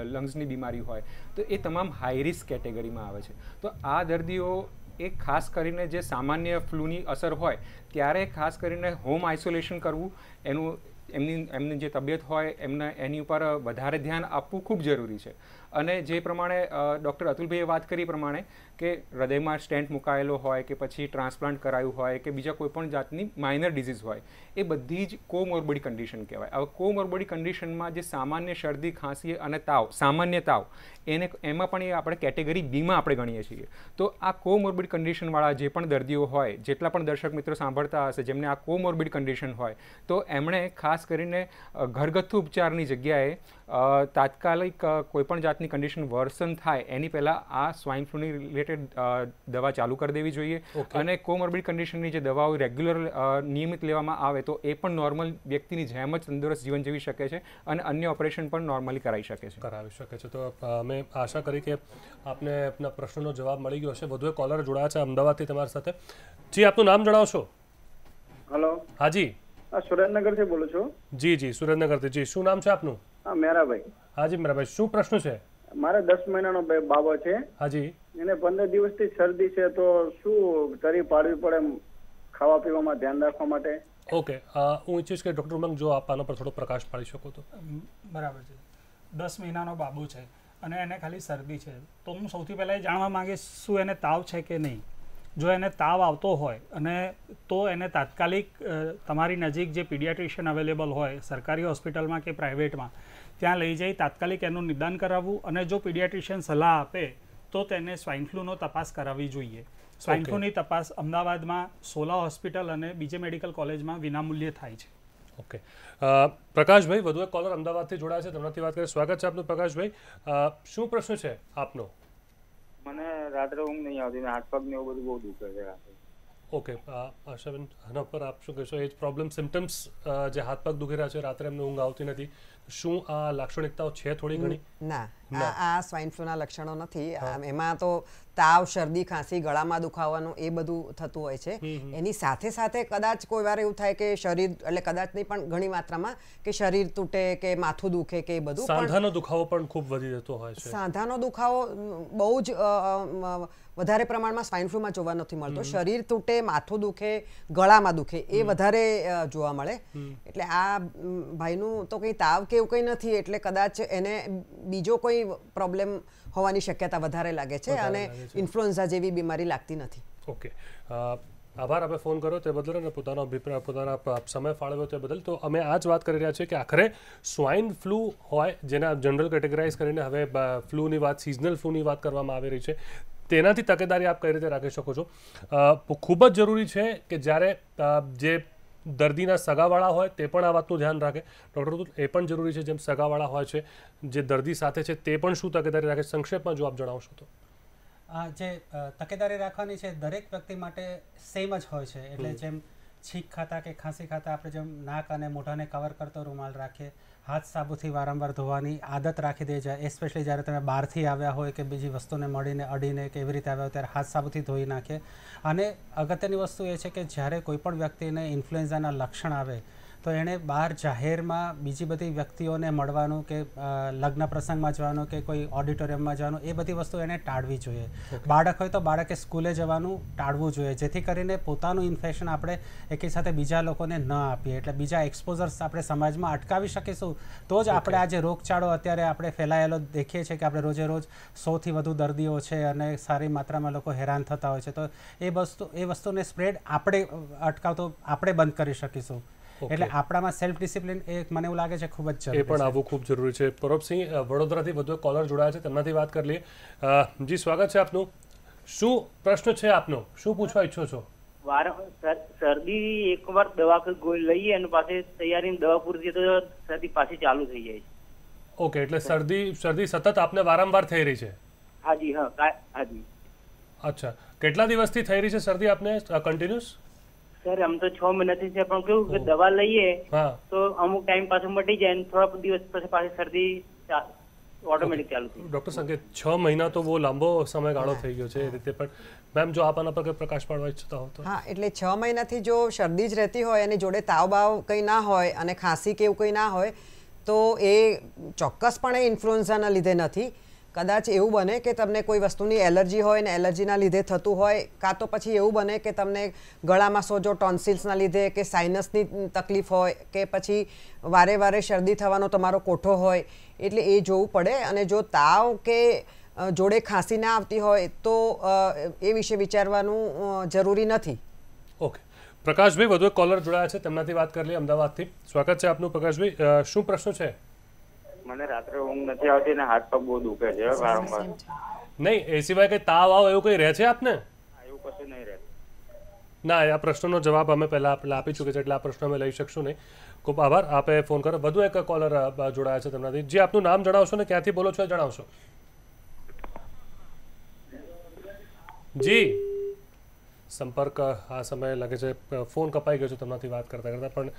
લંગ્સની બીમારી હોય, તો એ તમામ હાઈ રિસ્ક કેટેગરીમાં આવે છે. તો આ દર્દીઓ એ ખાસ કરીને જે સામાન્ય ફ્લૂની અસર હોય ત્યારે ખાસ કરીને હોમ આઇસોલેશન કરવું, એનું एमनी जे तबियत होय एमना एनी उपर वधारे ध्यान आपवू खूब जरूरी छे। अने जे प्रमाणे डॉक्टर अतुलभाई वात करी प्रमाणे के हृदय में स्टेंट मुकायेलो होय के पछी ट्रांसप्लांट करायु होय के बीजा कोईपण जातनी माइनर डिजीज होय ए बधी ज कोमोर्बिड कंडीशन कहेवाय। हवे कोमोर्बिड कंडीशन में जे सामान्य शरदी खांसी अने ताव सामान्य ताव एने एमां पण आपणे कैटेगरी बी में आपणे गणीए छीए। तो आ कोमोर्बिड कंडीशन वाळा जे पण दर्दीओ होय जेटला पण दर्शक मित्रों सांभळता हशे जेमने आ कोमोर्बिड कंडीशन होय तो एमणे खास करीने घरगथ्थु उपचारनी जग्याए तात्कालिक कोईपण जातनी कंडीशन वर्सन थाय एनी पहेला आ स्वाइन फ्लूनी रिलेटेड दवा चालू कर देवी जोईए। अने कोमोर्बिड कंडीशननी जे दवाओ रेग्युलर नियमित लेवामां आवे तो ए पण नॉर्मल व्यक्तिनी जेम ज तंदुरस्त जीवन जीवी शके छे अने अन्य ऑपरेशन पण नॉर्मली कराई शके छे तो अमे आशा करी के आपने अपना प्रश्नों जवाब मळी गयो हशे। वधु एक कॉलर जोडाया छे अमदावादथी तमारी साथे। जी आपनुं नाम जणावशो? हेलो। हाँ जी सुरेन्द्रनगर से बोलो छो? जी जी सुरेन्द्रनगर से। जी शू नाम है आपनु? हाँ मेरा भाई। हाँ जी मेरा भाई शू प्रश्न है? मारे 10 महीना नो बाबो है। हाँ जी। इन्हें 15 दिवस थी सर्दी है तो शू तरी पाड़वी पड़े खावा पीवा में ध्यान रखवा माटे? ओके हूँ इच्छीश कि डॉक्टर उमंग जो आप आना पर थोड़ा प्रकाश पाड़ी शको तो। बराबर है 10 महीना नो बाबो है अने एने खाली सर्दी है तो हूँ सौथी पहला जाणवा मांगीश शू एने ताव है कि नहीं। जो एने ताव आवतो होय तो एने तात्कालिक तमारी नजीक जे पीडियाट्रिशियन अवेलेबल होय सरकारी हॉस्पिटल में कि प्राइवेट में त्यां लई जई तात्कालिक एनुं निदान कराववुं अने जो पीडियाट्रिशियन सलाह आपे तो तेने स्वाइन फ्लूनो तपास करावी जोईए। स्वाइन फ्लूनी तपास अमदावाद में 16 हॉस्पिटल अने बीजे मेडिकल कॉलेज में विनामूल्ये थाय छे। ओके प्रकाश भाई वधु एक कॉलर अमदावाद थी जोड़ाया छे तमनाथी वात करीए। स्वागत छे आपनुं प्रकाश भाई। शुं प्रश्न छे आपनो? मैंने रात्र ऊँग नहीं आती हाथ पग ने वो बहुत दुखे है रात। ओके आशाबेन आना पर आप शू कहो एज प्रॉब्लम सिम्टम्स जे हाथ पग दुखी रहा है रात्र एमने ऊँग आवती नहीं शू आ लाक्षणिकताओ छे थोड़ी घणी? ना आ स्वाइन फ्लूना लक्षणों नथी। एमां तो ताव शरदी खांसी गळामां दुखावानुं ए बधुं थतुं होय छे। एनी साथे साथे कदाच कोई वार एवुं थाय के शरीर एटले कदाच नहीं पण घणी मात्रामां के शरीर तूटे के माथुं दुखे के बधुं सांधानो दुखावो पण खूब वधी जतो होय छे। सांधानो दुखावो बहु ज વધારે પ્રમાણમાં સ્વાઇન ફ્લૂમાં જોવા નથી મળતો। શરીર તૂટે માથું દુખે ગળામાં દુખે એ વધારે જોવા મળે એટલે આ ભાઈનું તો કંઈ તાવ કે એવું કંઈ નથી એટલે કદાચ એને બીજો કોઈ પ્રોબ્લેમ હોવાની શક્યતા વધારે લાગે છે અને ઇન્ફ્લુએન્ઝા જેવી બીમારી લાગતી નથી। ઓકે आभार आप फोन करो तो बदल ने पोतानो अभिप्राय पोताना समय फाळव्यो ते बदल। तो अमे आज बात करी रह्या छे कि आखरे स्वाइन फ्लू होय जेना जनरल कैटेगराइज करीने हवे फ्लूनी वात सीजनल फ्लूनी वात करवामां आवी रही छे तेनाथी तकेदारी आप कई रीते राखी शको छो। खूब ज जरूरी है कि ज्यारे जे दर्दीना सगावाळा होय ते पण आ वातनुं ध्यान राखे। डॉक्टर ए पण जरूरी है जेम सगावाळा होय छे जे दर्दी साथे छे ते पण शुं तकेदारी राखे संक्षेप में जो आप जणावशो तो? आ जे तकेदारी राखवानी छे दरेक व्यक्ति माटे सेम ज होय छे एटले जेम छींक खाता के खांसी खाता आपणे जेम नाक अने मोढाने कवर करतो रुमाल राखीए हाथ साबुथी वारंवार धोवानी आदत राखी दे छे एस्पेशली ज्यारे तमे बहारथी आव्या होय के बीजी वस्तुने मळीने अडीने के एवी रीते आव्या त्यारे हाथ साबुथी धोई नाखे। अने अगत्यनी वस्तु ए छे के ज्यारे कोईपण व्यक्तिने इन्फ्लुएंझाना लक्षण आवे तो एने बहार जाहेरमां बीजी बधी व्यक्तिओने मळवानुं के लग्न प्रसंगमां जवानुं के कोई ऑडिटोरियममां जवानुं ए बधी वस्तु एने टाळवी जोईए। बाळक होय तो बाळके स्कूले जवानुं टाळवुं जोईए जेथी करीने पोतानुं इन्फेक्शन आपणे एकी साथे बीजा लोकोने न आपीए एटले बीजा एक्सपोजर्स आपणे समाजमां अटकावी शकीशुं तो ज आपणे आ जे रोगचाळो अत्यारे आपणे फैलायेलो देखीए छे के आपणे रोजे रोज 100 थी वधु दर्दीओ छे अने सारी मात्रामां लोको हैरान थता होय छे तो ए वस्तुने स्प्रेड आपणे अटकावतो आपणे बंद करी शकीशुं। એટલે આપણામાં સેલ્ફ ડિસિપ્લિન એક મને એવું લાગે છે ખૂબ જ જરૂરી છે એ પણ આવું ખૂબ જરૂરી છે। પરબસિંહ વડોદરાથી વધુ કોલર જોડાયા છે તેમનાથી વાત કરી લઈએ। જી સ્વાગત છે આપનું। શું પ્રશ્ન છે આપનો? શું પૂછવા ઈચ્છો છો? શરદી એકવાર દવા લઈએ અને પાછી તૈયારીની દવા પૂરી થઈ તો શરદી પાછી ચાલુ થઈ જાય છે। ઓકે એટલે શરદી સતત આપને વારંવાર થઈ રહી છે? હા જી હા જી। અચ્છા કેટલા દિવસથી થઈ રહી છે શરદી આપને કન્ટિન્યુઅસ? सर हम तो 6 महीना से क्यों दवा लीए तो अमुक टाइम पास मटी जाए थोड़ा दिवस पास सर्दी ऑटोमेटिक चालू। डॉक्टर संकेत 6 महीना तो वो लांबो समय गाड़ो थई गयो छे रीते पण मैम जो आप आना पर प्रकाश पाड़वा इच्छता हो तो? हाँ एटले 6 महीना थी जो शरदी ज रहती होय अने जोड़े ताव बाव कई ना होय अने खांसी के एवुं कई ना होय तो ए चोक्कसपणे इन्फ्लुएंझाना लीधे नथी કદાચ એવું બને કે તમને કોઈ વસ્તુની એલર્જી હોય ને એલર્જીના લીધે થતું હોય, કાં તો પછી એવું બને કે તમને ગળામાં સોજો ટોન્સિલ્સના લીધે કે સાઇનસની તકલીફ હોય કે પછી વારે વારે શરદી થવાનો તમારો કોઠો હોય, એટલે એ જોવું પડે. અને જો તાવ કે જોડે ખાંસી ના આવતી હોય તો એ વિશે વિચારવાનું જરૂરી નથી. ઓકે, પ્રકાશભાઈ વધુ એક કોલર જોડાયા છે, તેમનાથી વાત કરી લઈએ. અમદાવાદથી સ્વાગત છે આપનું પ્રકાશભાઈ, શું પ્રશ્ન છે? મને રાત્રે ઊંઘ નથી આવતી ને હાથ પગ બહુ દુખે છે વારંવાર. નહીં એ સિવાય કે તાવ આવો એવું કંઈ રહે છે આપને? એવું કશું નહીં રહે. ના, આ પ્રશ્નનો જવાબ અમે પહેલા આપી ચૂક્યા છે એટલે આ પ્રશ્ન અમે લઈ શકશું નહીં. ખૂબ આભાર આપે ફોન કરો. વધુ એક કોલર જોડાયા છે, તેમનાથી જે આપનું નામ જણાવશો ને ક્યાંથી બોલો છો એ જણાવશો. જી સંપર્ક આ સમયે લાગે છે ફોન કપાઈ ગયો છે તમારાથી વાત કરતા કરતા. પણ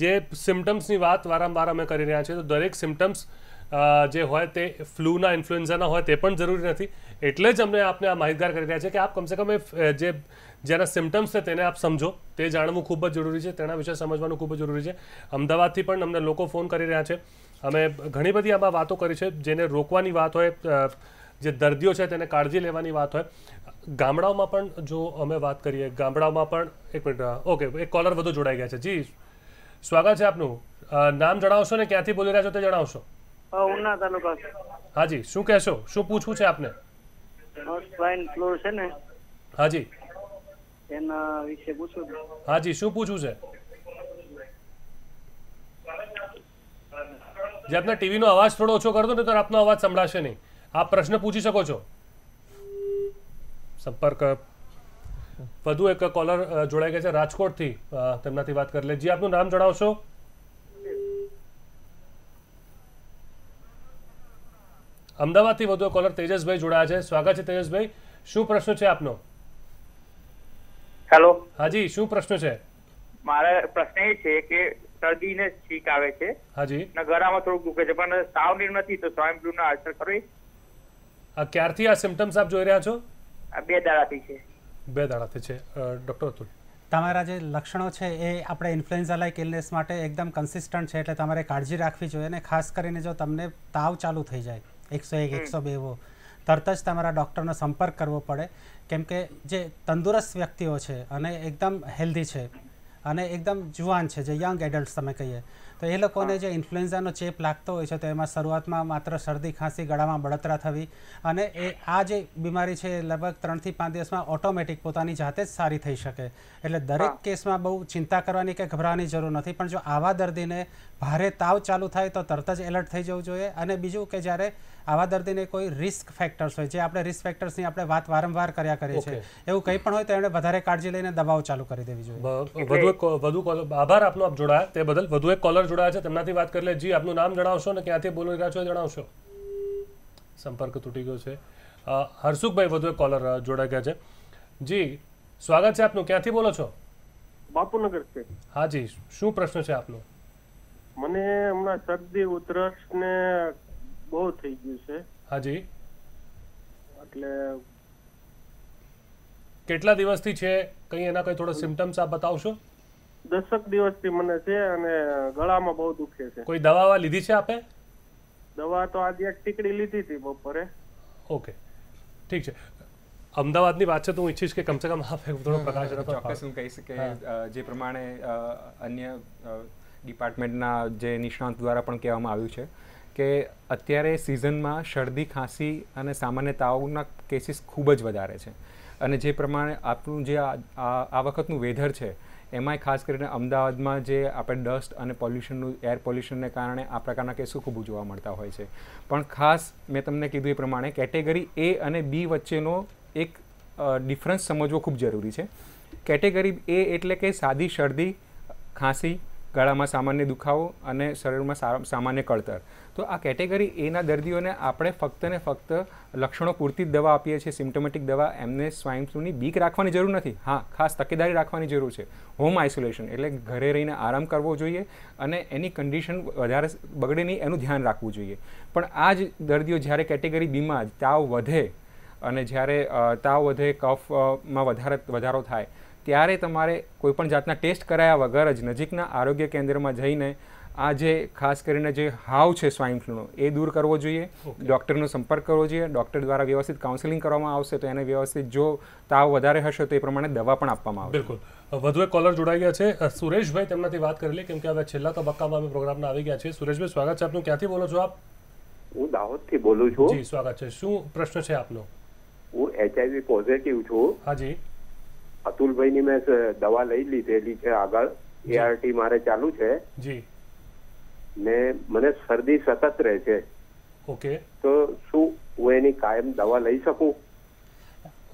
જે સિમ્ટમ્સની વાત વારંવાર અમે કરી રહ્યા છીએ તો દરેક સિમ્ટમ્સ જે હોય તે ફ્લૂના ઇન્ફ્લુએન્ઝાના હોય તે પણ જરૂરી નથી, એટલે જ અમને આપને આ માહિતગાર કરી રહ્યા છે કે આપ કમસે કમ જેના સિમ્ટમ્સ છે તેને આપ સમજો, તે જાણવું ખૂબ જ જરૂરી છે, તેના વિશે સમજવાનું ખૂબ જ જરૂરી છે. અમદાવાદથી પણ અમને લોકો ફોન કરી રહ્યા છે. અમે ઘણી બધી આમાં વાતો કરી છે, જેને રોકવાની વાત હોય, જે દર્દીઓ છે તેને કાળજી લેવાની વાત હોય. ગામડાઓમાં પણ જો અમે વાત કરીએ, ગામડાઓમાં પણ એક મિનિટ. ઓકે, એક કોલર વધુ જોડાઈ ગયા છે. જી સ્વાગત છે આપનું, નામ જણાવશો ને ક્યાંથી બોલી રહ્યા છો તે જણાવશો. ઉના તાલુકા. હાજી શું કહેશો, શું પૂછવું છે આપને? સ્વાઇન ફ્લૂ છે ને? હાજી એના વિશે પૂછું. હાજી શું પૂછવું છે? જે આપના ટીવીનો અવાજ થોડો ઓછો કરતો ને તો આપનો અવાજ સંભળાશે નહીં. आप प्रश्न पूछी सको छो. संपर्क वधु एक कॉलर जोड़ाई गया है राजकोट थी, तेमनाथी बात कर ले. जी आपनु नाम जणावशो. अमदावाद थी वधु एक कॉलर तेजस भाई जोड़ाया है. स्वागत है तेजस भाई, शु प्रश्न है आपनो? हेलो. हाँ जी शु प्रश्न है? मारा प्रश्न ये कि सर्दी ने छींक आवे छे, हाँ जी, ना गळामां थोडुं दुखे छे, पण साव निर् नथी, तो स्वाइन फ्लू ना असर खरी? આ ક્યારથી આ સિમ્પ્ટમ્સ આપ જોઈ રહ્યા છો? બે દાડાથી છે. બે દાડાથી છે. ડૉક્ટર અતુલ, તમારા જે લક્ષણો છે એ આપણે ઇન્ફ્લુએન્ઝા લાઇક ઇલનેસ માટે એકદમ કન્સિસ્ટન્ટ છે, એટલે તમારે કાળજી રાખવી જોઈએ. અને ખાસ કરીને જો તમને તાવ ચાલુ થઈ જાય 101, 102 એવો, તરત જ તમારા ડૉક્ટરનો સંપર્ક કરવો પડે. કેમ કે જે તંદુરસ્ત વ્યક્તિઓ છે અને એકદમ હેલ્ધી છે અને એકદમ જુવાન છે, જે યંગ એડલ્ટ તમે કહીએ, તો એ લોકોને જે ઇન્ફ્લુએન્ઝાનો ચેપ લાગતો હોય છે તો એમાં શરૂઆતમાં માત્ર શરદી ખાંસી, ગળામાં બળતરા થવી, અને એ આ જે બીમારી છે લગભગ 3 થી 5 દિવસમાં ઓટોમેટિક પોતાની જાતે જ સારી થઈ શકે. એટલે દરેક કેસમાં બહુ ચિંતા કરવાની કે ગભરાવાની જરૂર નથી. પણ જો આવા દર્દીને ભારે તાવ ચાલુ થાય તો તરત જ એલર્ટ થઈ જવું જોઈએ. અને બીજું કે જ્યારે આવા દર્દીને કોઈ રિસ્ક ફેક્ટર્સ હોય, જે આપણે રિસ્ક ફેક્ટર્સની આપણે વાત વારંવાર કર્યા કરીએ છીએ, એવું કંઈ પણ હોય તો એમણે વધારે કાળજી લઈને દવાઓ ચાલુ કરી દેવી જોઈએ. વધુ આભાર આપનો, આપ જોડાયા તે બદલ. વધુ એક કોલર જોડાયા છે, તેમનાથી વાત કરી લે. જી આપનું નામ જણાવશો ને ક્યાંથી બોલી રહ્યા છો એ જણાવશો. સંપર્ક તૂટી ગયો છે. હર્ષુખભાઈ વધુ એક કોલર જોડાઈ ગયા છે. જી સ્વાગત છે આપનું, ક્યાંથી બોલો છો? બાપુનગર છે. હા જી શું પ્રશ્ન છે આપનો? મને હમણાં શરદી ઉધરસ ને બહુ થઈ ગયું છે. હા જી એટલે કેટલા દિવસથી છે? કઈ એના કઈ થોડા સિમ્પટમ્સ આપ બતાવશો? 10 દિવસથી મને છે અને ગળામાં બહુ દુખે છે. કોઈ દવા લીધી છે આપે? દવા તો આજે એક ટીકડી લીધી હતી બપોરે. ઓકે ઠીક છે. અમદાવાદની વાત છે તો હું ઈચ્છીશ કે કમસે કમ આપ થોડો પ્રકાશ રાખો. ચોક્કસ હું કહી શકું જે પ્રમાણે અન્ય ડિપાર્ટમેન્ટના જે નિષ્ણાંત દ્વારા પણ કહેવામાં આવ્યું છે કે અત્યારે સિઝનમાં શરદી ખાંસી અને સામાન્ય તાવના કેસીસ ખૂબ જ વધારે છે. અને જે પ્રમાણે આપણું જે આ વખતનું વેધર છે એમાંય ખાસ કરીને અમદાવાદમાં જે આપણે ડસ્ટ અને પોલ્યુશનનું, એર પોલ્યુશનને કારણે આ પ્રકારના કેસો ખૂબ જોવા મળતા હોય છે. પણ ખાસ મેં તમને કીધું એ પ્રમાણે કેટેગરી A અને B વચ્ચેનો એક ડિફરન્સ સમજવો ખૂબ જરૂરી છે. કેટેગરી A એટલે કે સાદી શરદી ખાંસી, ગળામાં સામાન્ય દુખાવો અને શરીરમાં સામાન્ય કળતર. તો આ કેટેગરી એના દર્દીઓને આપણે ફક્ત ને ફક્ત લક્ષણો પૂરતી જ દવા આપીએ છીએ, સિમ્ટોમેટિક દવા. એમને સ્વાઇન ફ્લૂની બીક રાખવાની જરૂર નથી. હા, ખાસ તકેદારી રાખવાની જરૂર છે. હોમ આઇસોલેશન એટલે ઘરે રહીને આરામ કરવો જોઈએ અને એની કન્ડિશન વધારે બગડે નહીં એનું ધ્યાન રાખવું જોઈએ. પણ આ જ દર્દીઓ જ્યારે કેટેગરી બીમાં તાવ વધે અને જ્યારે તાવ વધે, કફમાં વધારો થાય, ત્યારે તમારે કોઈપણ જાતના ટેસ્ટ કરાયા વગર જ નજીકના આરોગ્ય કેન્દ્રમાં જઈને आ जे खास करीने जे हाव छे स्वाइन फ्लूनो ए दूर करवो जोईए। डॉक्टरनो संपर्क करवो जोईए। डॉक्टर द्वारा व्यवस्थित काउंसलिंग करवामां आवशे तो एने व्यवस्थित जो ताव वधारे हशे तो ए प्रमाणे दवा पण आपवामां आवशे। बिल्कुल। वधु एक कॉलर जोड़ाई गया छे, सुरेशभाई तेमनाथी वात करी ले, केम के हवे छेल्ला तबक्कामां अमे प्रोग्राममां आवी गया छे। सुरेशभाई स्वागत छे आपनुं। क्यांथी बोलो छो आप? हूँ दाहोदथी बोलूं छुं। जी स्वागत छे। शुं प्रश्न छे आपनो? हूँ एचआईवी पॉझिटिव छुं। हाँ जी। अतुलभाईनी मैं दवा लई लीधेली छे, आगळ एआरटी मारे चालू छे जी, ने मने सर्दी सतत रहे छे। ओके। तो शू हूँ एनी कायम दवा लई सकूँ?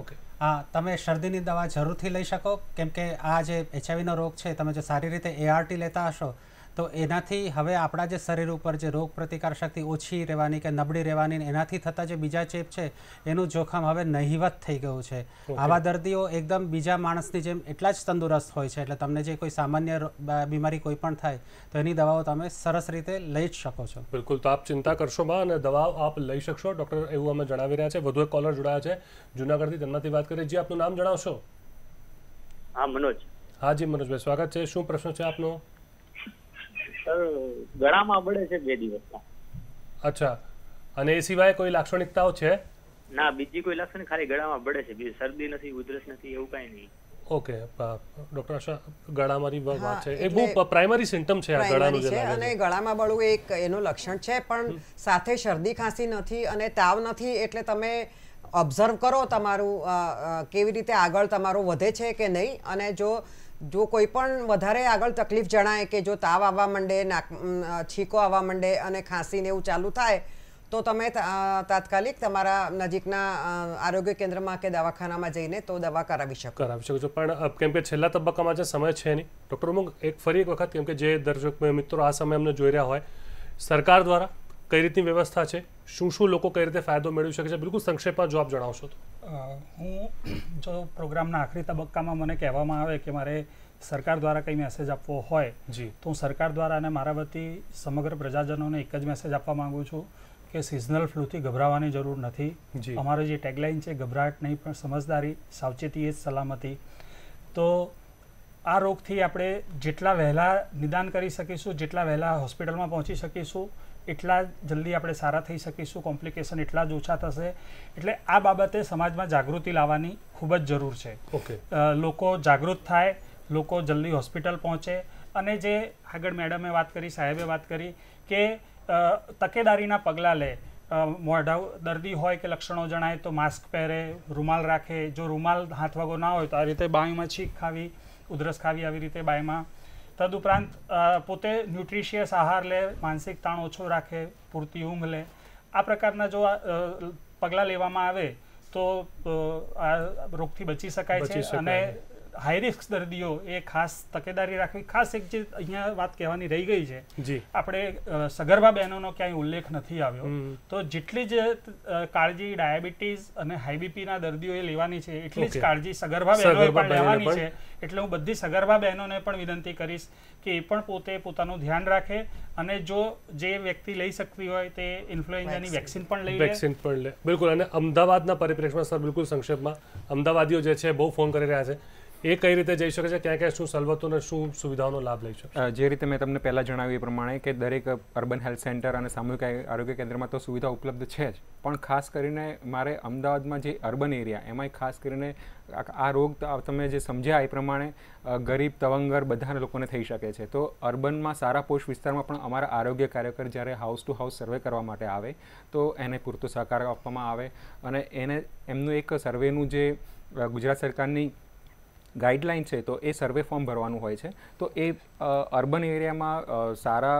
ओके। हाँ, तमे शर्दीनी दवा जरूरथी लई शको, केम के आ जे एचआईवीनो रोग छे तमे जो सारी रीते एआरटी लेता हशो तो एनाथी हवे आपड़ा जे शरीर उपर जे रोग प्रतिकार शक्ति ओछी रहेवानी के नबड़ी रहेवानी एनाथी थता जे बीजा चेप छे एनुं जोखम हवे नहीवत थई गयुं छे। आवा दर्दीओ एकदम बीजा माणसनी जेम एटला ज तंदुरस्त होय छे, एटले तमने जे कोई सामान्य बीमारी कोई पण थाय तो एनी दवाओ तमे सरस रीते लई ज शको छो। बिल्कुल। तो आप चिंता करशो मां अने दवाओ आप लई शकशो, डॉक्टर एवुं अमे जणावी रह्या छे। वधु एक कॉलर जोडाया छे जूनागढ़थी, तेमनाथी वात करीए। जी आपनुं नाम जणावशो? हां मनोज। हां जी मनोजभाई स्वागत छे। शुं प्रश्न छे आपनो? गड़ा में बढ़े छे 2 दिवस था। अच्छा, अने ए सिवाय कोई लाक्षणिकताओ छे? ना, बीजी कोई लाक्षणिक, खाली गड़ा में बढ़े छे, बीजी सर्दी नथी, उधरस नथी, एवं काई नहीं। ओके। डॉक्टर आशा गड़ा मारी बात छे, एक वो प्राइमरी सिम्पटम छे आ गड़ा नु जे, अने गड़ा में बळू एक एनो लक्षण छे, पण साथे सर्दी खांसी नथी अने ताव नथी, એટલે તમે ऑब्जर्व करो તમારું કેવી રીતે આગળ તમારું વધે છે કે નહીં, અને जो कोईपण वधारे आगळ तकलीफ जणाय के जो ताव आवा मंडे, छीको आवा मंडे अने खांसी ने एवुं चालू थाय तो तमे तात्कालिक तमारा नजीकना आरोग्य केन्द्र में के दवाखानामां जईने तो दवा करावी शको। पण केम के छेल्ला तबक्कामां जे समय छे नहीं, डॉक्टर उमंग एक फरी एक वखत केम के जे दर्शक मित्रों आ समय अमने जोई रह्या होय, सरकार द्वारा कई रीतनी व्यवस्था है, शू शू लोग कई रीते फायदो मेळवी शके छे, बिल्कुल संक्षेपमां जो आप जणावशो तो? हूँ जो प्रोग्रामना आखरी तबक्का में मैंने कहेवामां आवे के मारे सरकार द्वारा कई मैसेज आपवो होय तो हूँ सरकार द्वारा अने मारा वती समग्र प्रजाजनोने एक ज मैसेज आपवा माँगु छूँ कि सीजनल फ्लूथी गभरावानी जरूर नथी। अमारी जे टेगलाइन है गभराट नहीं पण समझदारी, सावचेती ए ज सलामती, तो आ रोगथी आपणे जेटला वहेला निदान करी सकीशुं, जेटला वहेला होस्पिटल में पहोंची सकीशुं, एटला जल्दी आपणे सारा थई सकीशुं, कॉम्प्लिकेशन एटला ज ओछा थशे। एटले आ बाबते समाजमां जागृति लाववानी खूब ज जरूर छे। ओके। लोको जागृत थाय, लोको जल्दी होस्पिटल पहोंचे, अने जे आगळ मेडमे वात करी, साहेबे वात करी के तकेदारीना पगला ले, मोढा दर्दी होय के लक्षणों जणाय तो मास्क पहरे, रुमाल राखे, जो रुमाल हाथ वगो ना होय तो आ रीते बाईमां छींक खावी, उधरस खावी, आ रीते बाईमां। तदुपरांत पोते न्यूट्रिशियस आहार ले, मानसिक ताण ओछो राखे, पूरती ऊँघ ले, आ प्रकारना जो पगला लेवामां आवे तो रोगथी बची शकाय छे। अने हाई रिस्क दर्दीओ ए खास तकेदारी राखवी। खास एक जे अहींया वात कहेवानी रही गई छे, आपणे सगर्भा बहनोनो क्यांय उल्लेख नथी आव्यो, तो जेटली ज काळजी डायाबेटीस अने हाई बीपीना दर्दीओए लेवानी छे एटली ज काळजी सगर्भा बहनोए पण लेवानी छे। एटले हुं बधी सगर्भा बहनोने पण विनंती करीश के ए पण पोते पोतानुं ध्यान राखे, अने जो जे व्यक्ति लई सकती होय ते इन्फ्लुएंजानी वेक्सिन पण लई લે। वेक्सिन पण લે। बिल्कुल। अने अमदावादना परिप्रेक्ष्यमां सर बिल्कुल संक्षेपमां अमदावादीओ जे छे बहू फोन करी रह्या छे, એ કઈ રીતે જઈ શકે છે, ક્યાં ક્યાં શું સવલતો અને શું સુવિધાઓનો લાભ લઈ શકે? જે રીતે મેં તમને પહેલાં જણાવ્યું એ પ્રમાણે કે દરેક અર્બન હેલ્થ સેન્ટર અને સામૂહિક આરોગ્ય કેન્દ્રમાં તો સુવિધા ઉપલબ્ધ છે જ, પણ ખાસ કરીને મારે અમદાવાદમાં જે અર્બન એરિયા એમાંય ખાસ કરીને આ રોગ તમે જે સમજ્યા એ પ્રમાણે ગરીબ તવંગર બધા લોકોને થઈ શકે છે, તો અર્બનમાં સારા પોષ વિસ્તારમાં પણ અમારા આરોગ્ય કાર્યકર જ્યારે હાઉસ ટુ હાઉસ સર્વે કરવા માટે આવે તો એને પૂરતો સહકાર આપવામાં આવે, અને એને એમનું એક સર્વેનું જે ગુજરાત સરકારની ગાઈડલાઇન છે તો એ સર્વે ફોર્મ ભરવાનું હોય છે, તો એ અર્બન એરિયામાં સારા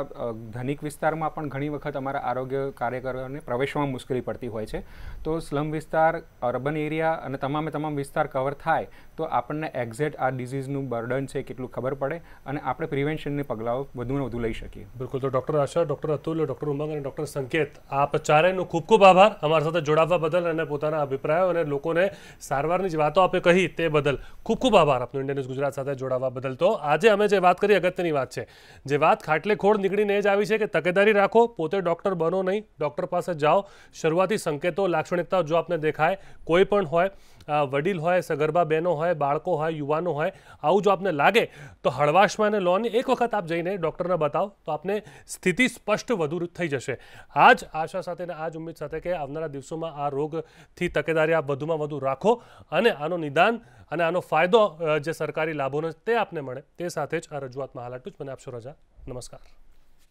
ધનિક વિસ્તારમાં પણ ઘણી વખત અમારા આરોગ્ય કાર્યકરોને પ્રવેશવામાં મુશ્કેલી પડતી હોય છે, તો સ્લમ વિસ્તાર, અર્બન એરિયા અને તમામે તમામ વિસ્તાર કવર થાય તો આપણને એક્ઝેક્ટ આ ડિઝીઝનું બર્ડન છે કેટલું ખબર પડે અને આપણે પ્રિવેન્શનની પગલાઓ વધુને વધુ લઈ શકીએ। બિલકુલ। તો doctor Asha, doctor Atul, doctor Umang અને ડૉક્ટર સંકેત, આપ ચારેયનો ખૂબ ખૂબ આભાર અમારા સાથે જોડાવા બદલ અને પોતાના અભિપ્રાયો અને લોકોને સારવારની જ વાતો આપે કહી તે બદલ ખૂબ ખૂબ आभार आपने इंडिया न्यूज गुजरात साथे जोड़वा बदल। तो आज अमे जे बात करी अगत्यनी बात है, जे बात खाटलेखोड़ निकळीने ज आवी छे कि तकेदारी राखो, पोते डॉक्टर बनो नहीं, डॉक्टर पास जाओ, शुरुआती संकेतों लाक्षणिकताओं जो आपने देखाय कोई पण होय વડીલ હોય, સગર્ભા બહેનો હોય, બાળકો હોય, યુવાનો હોય, આવું જો આપને લાગે તો હળવાશમાં અને લોન એક વખત આપ જઈને ડૉક્ટરને બતાવો તો આપને સ્થિતિ સ્પષ્ટ વધુ થઈ જશે. આ જ આશા સાથે અને આ જ ઉમ્મીદ સાથે કે આવનારા દિવસોમાં આ રોગથી તકેદારી આપ વધુમાં વધુ રાખો અને આનો નિદાન અને આનો ફાયદો જે સરકારી લાભોનો તે આપને મળે તે સાથે જ આ રજૂઆતમાં હાલ આટલું જ. મને આપશો રજા. નમસ્કાર.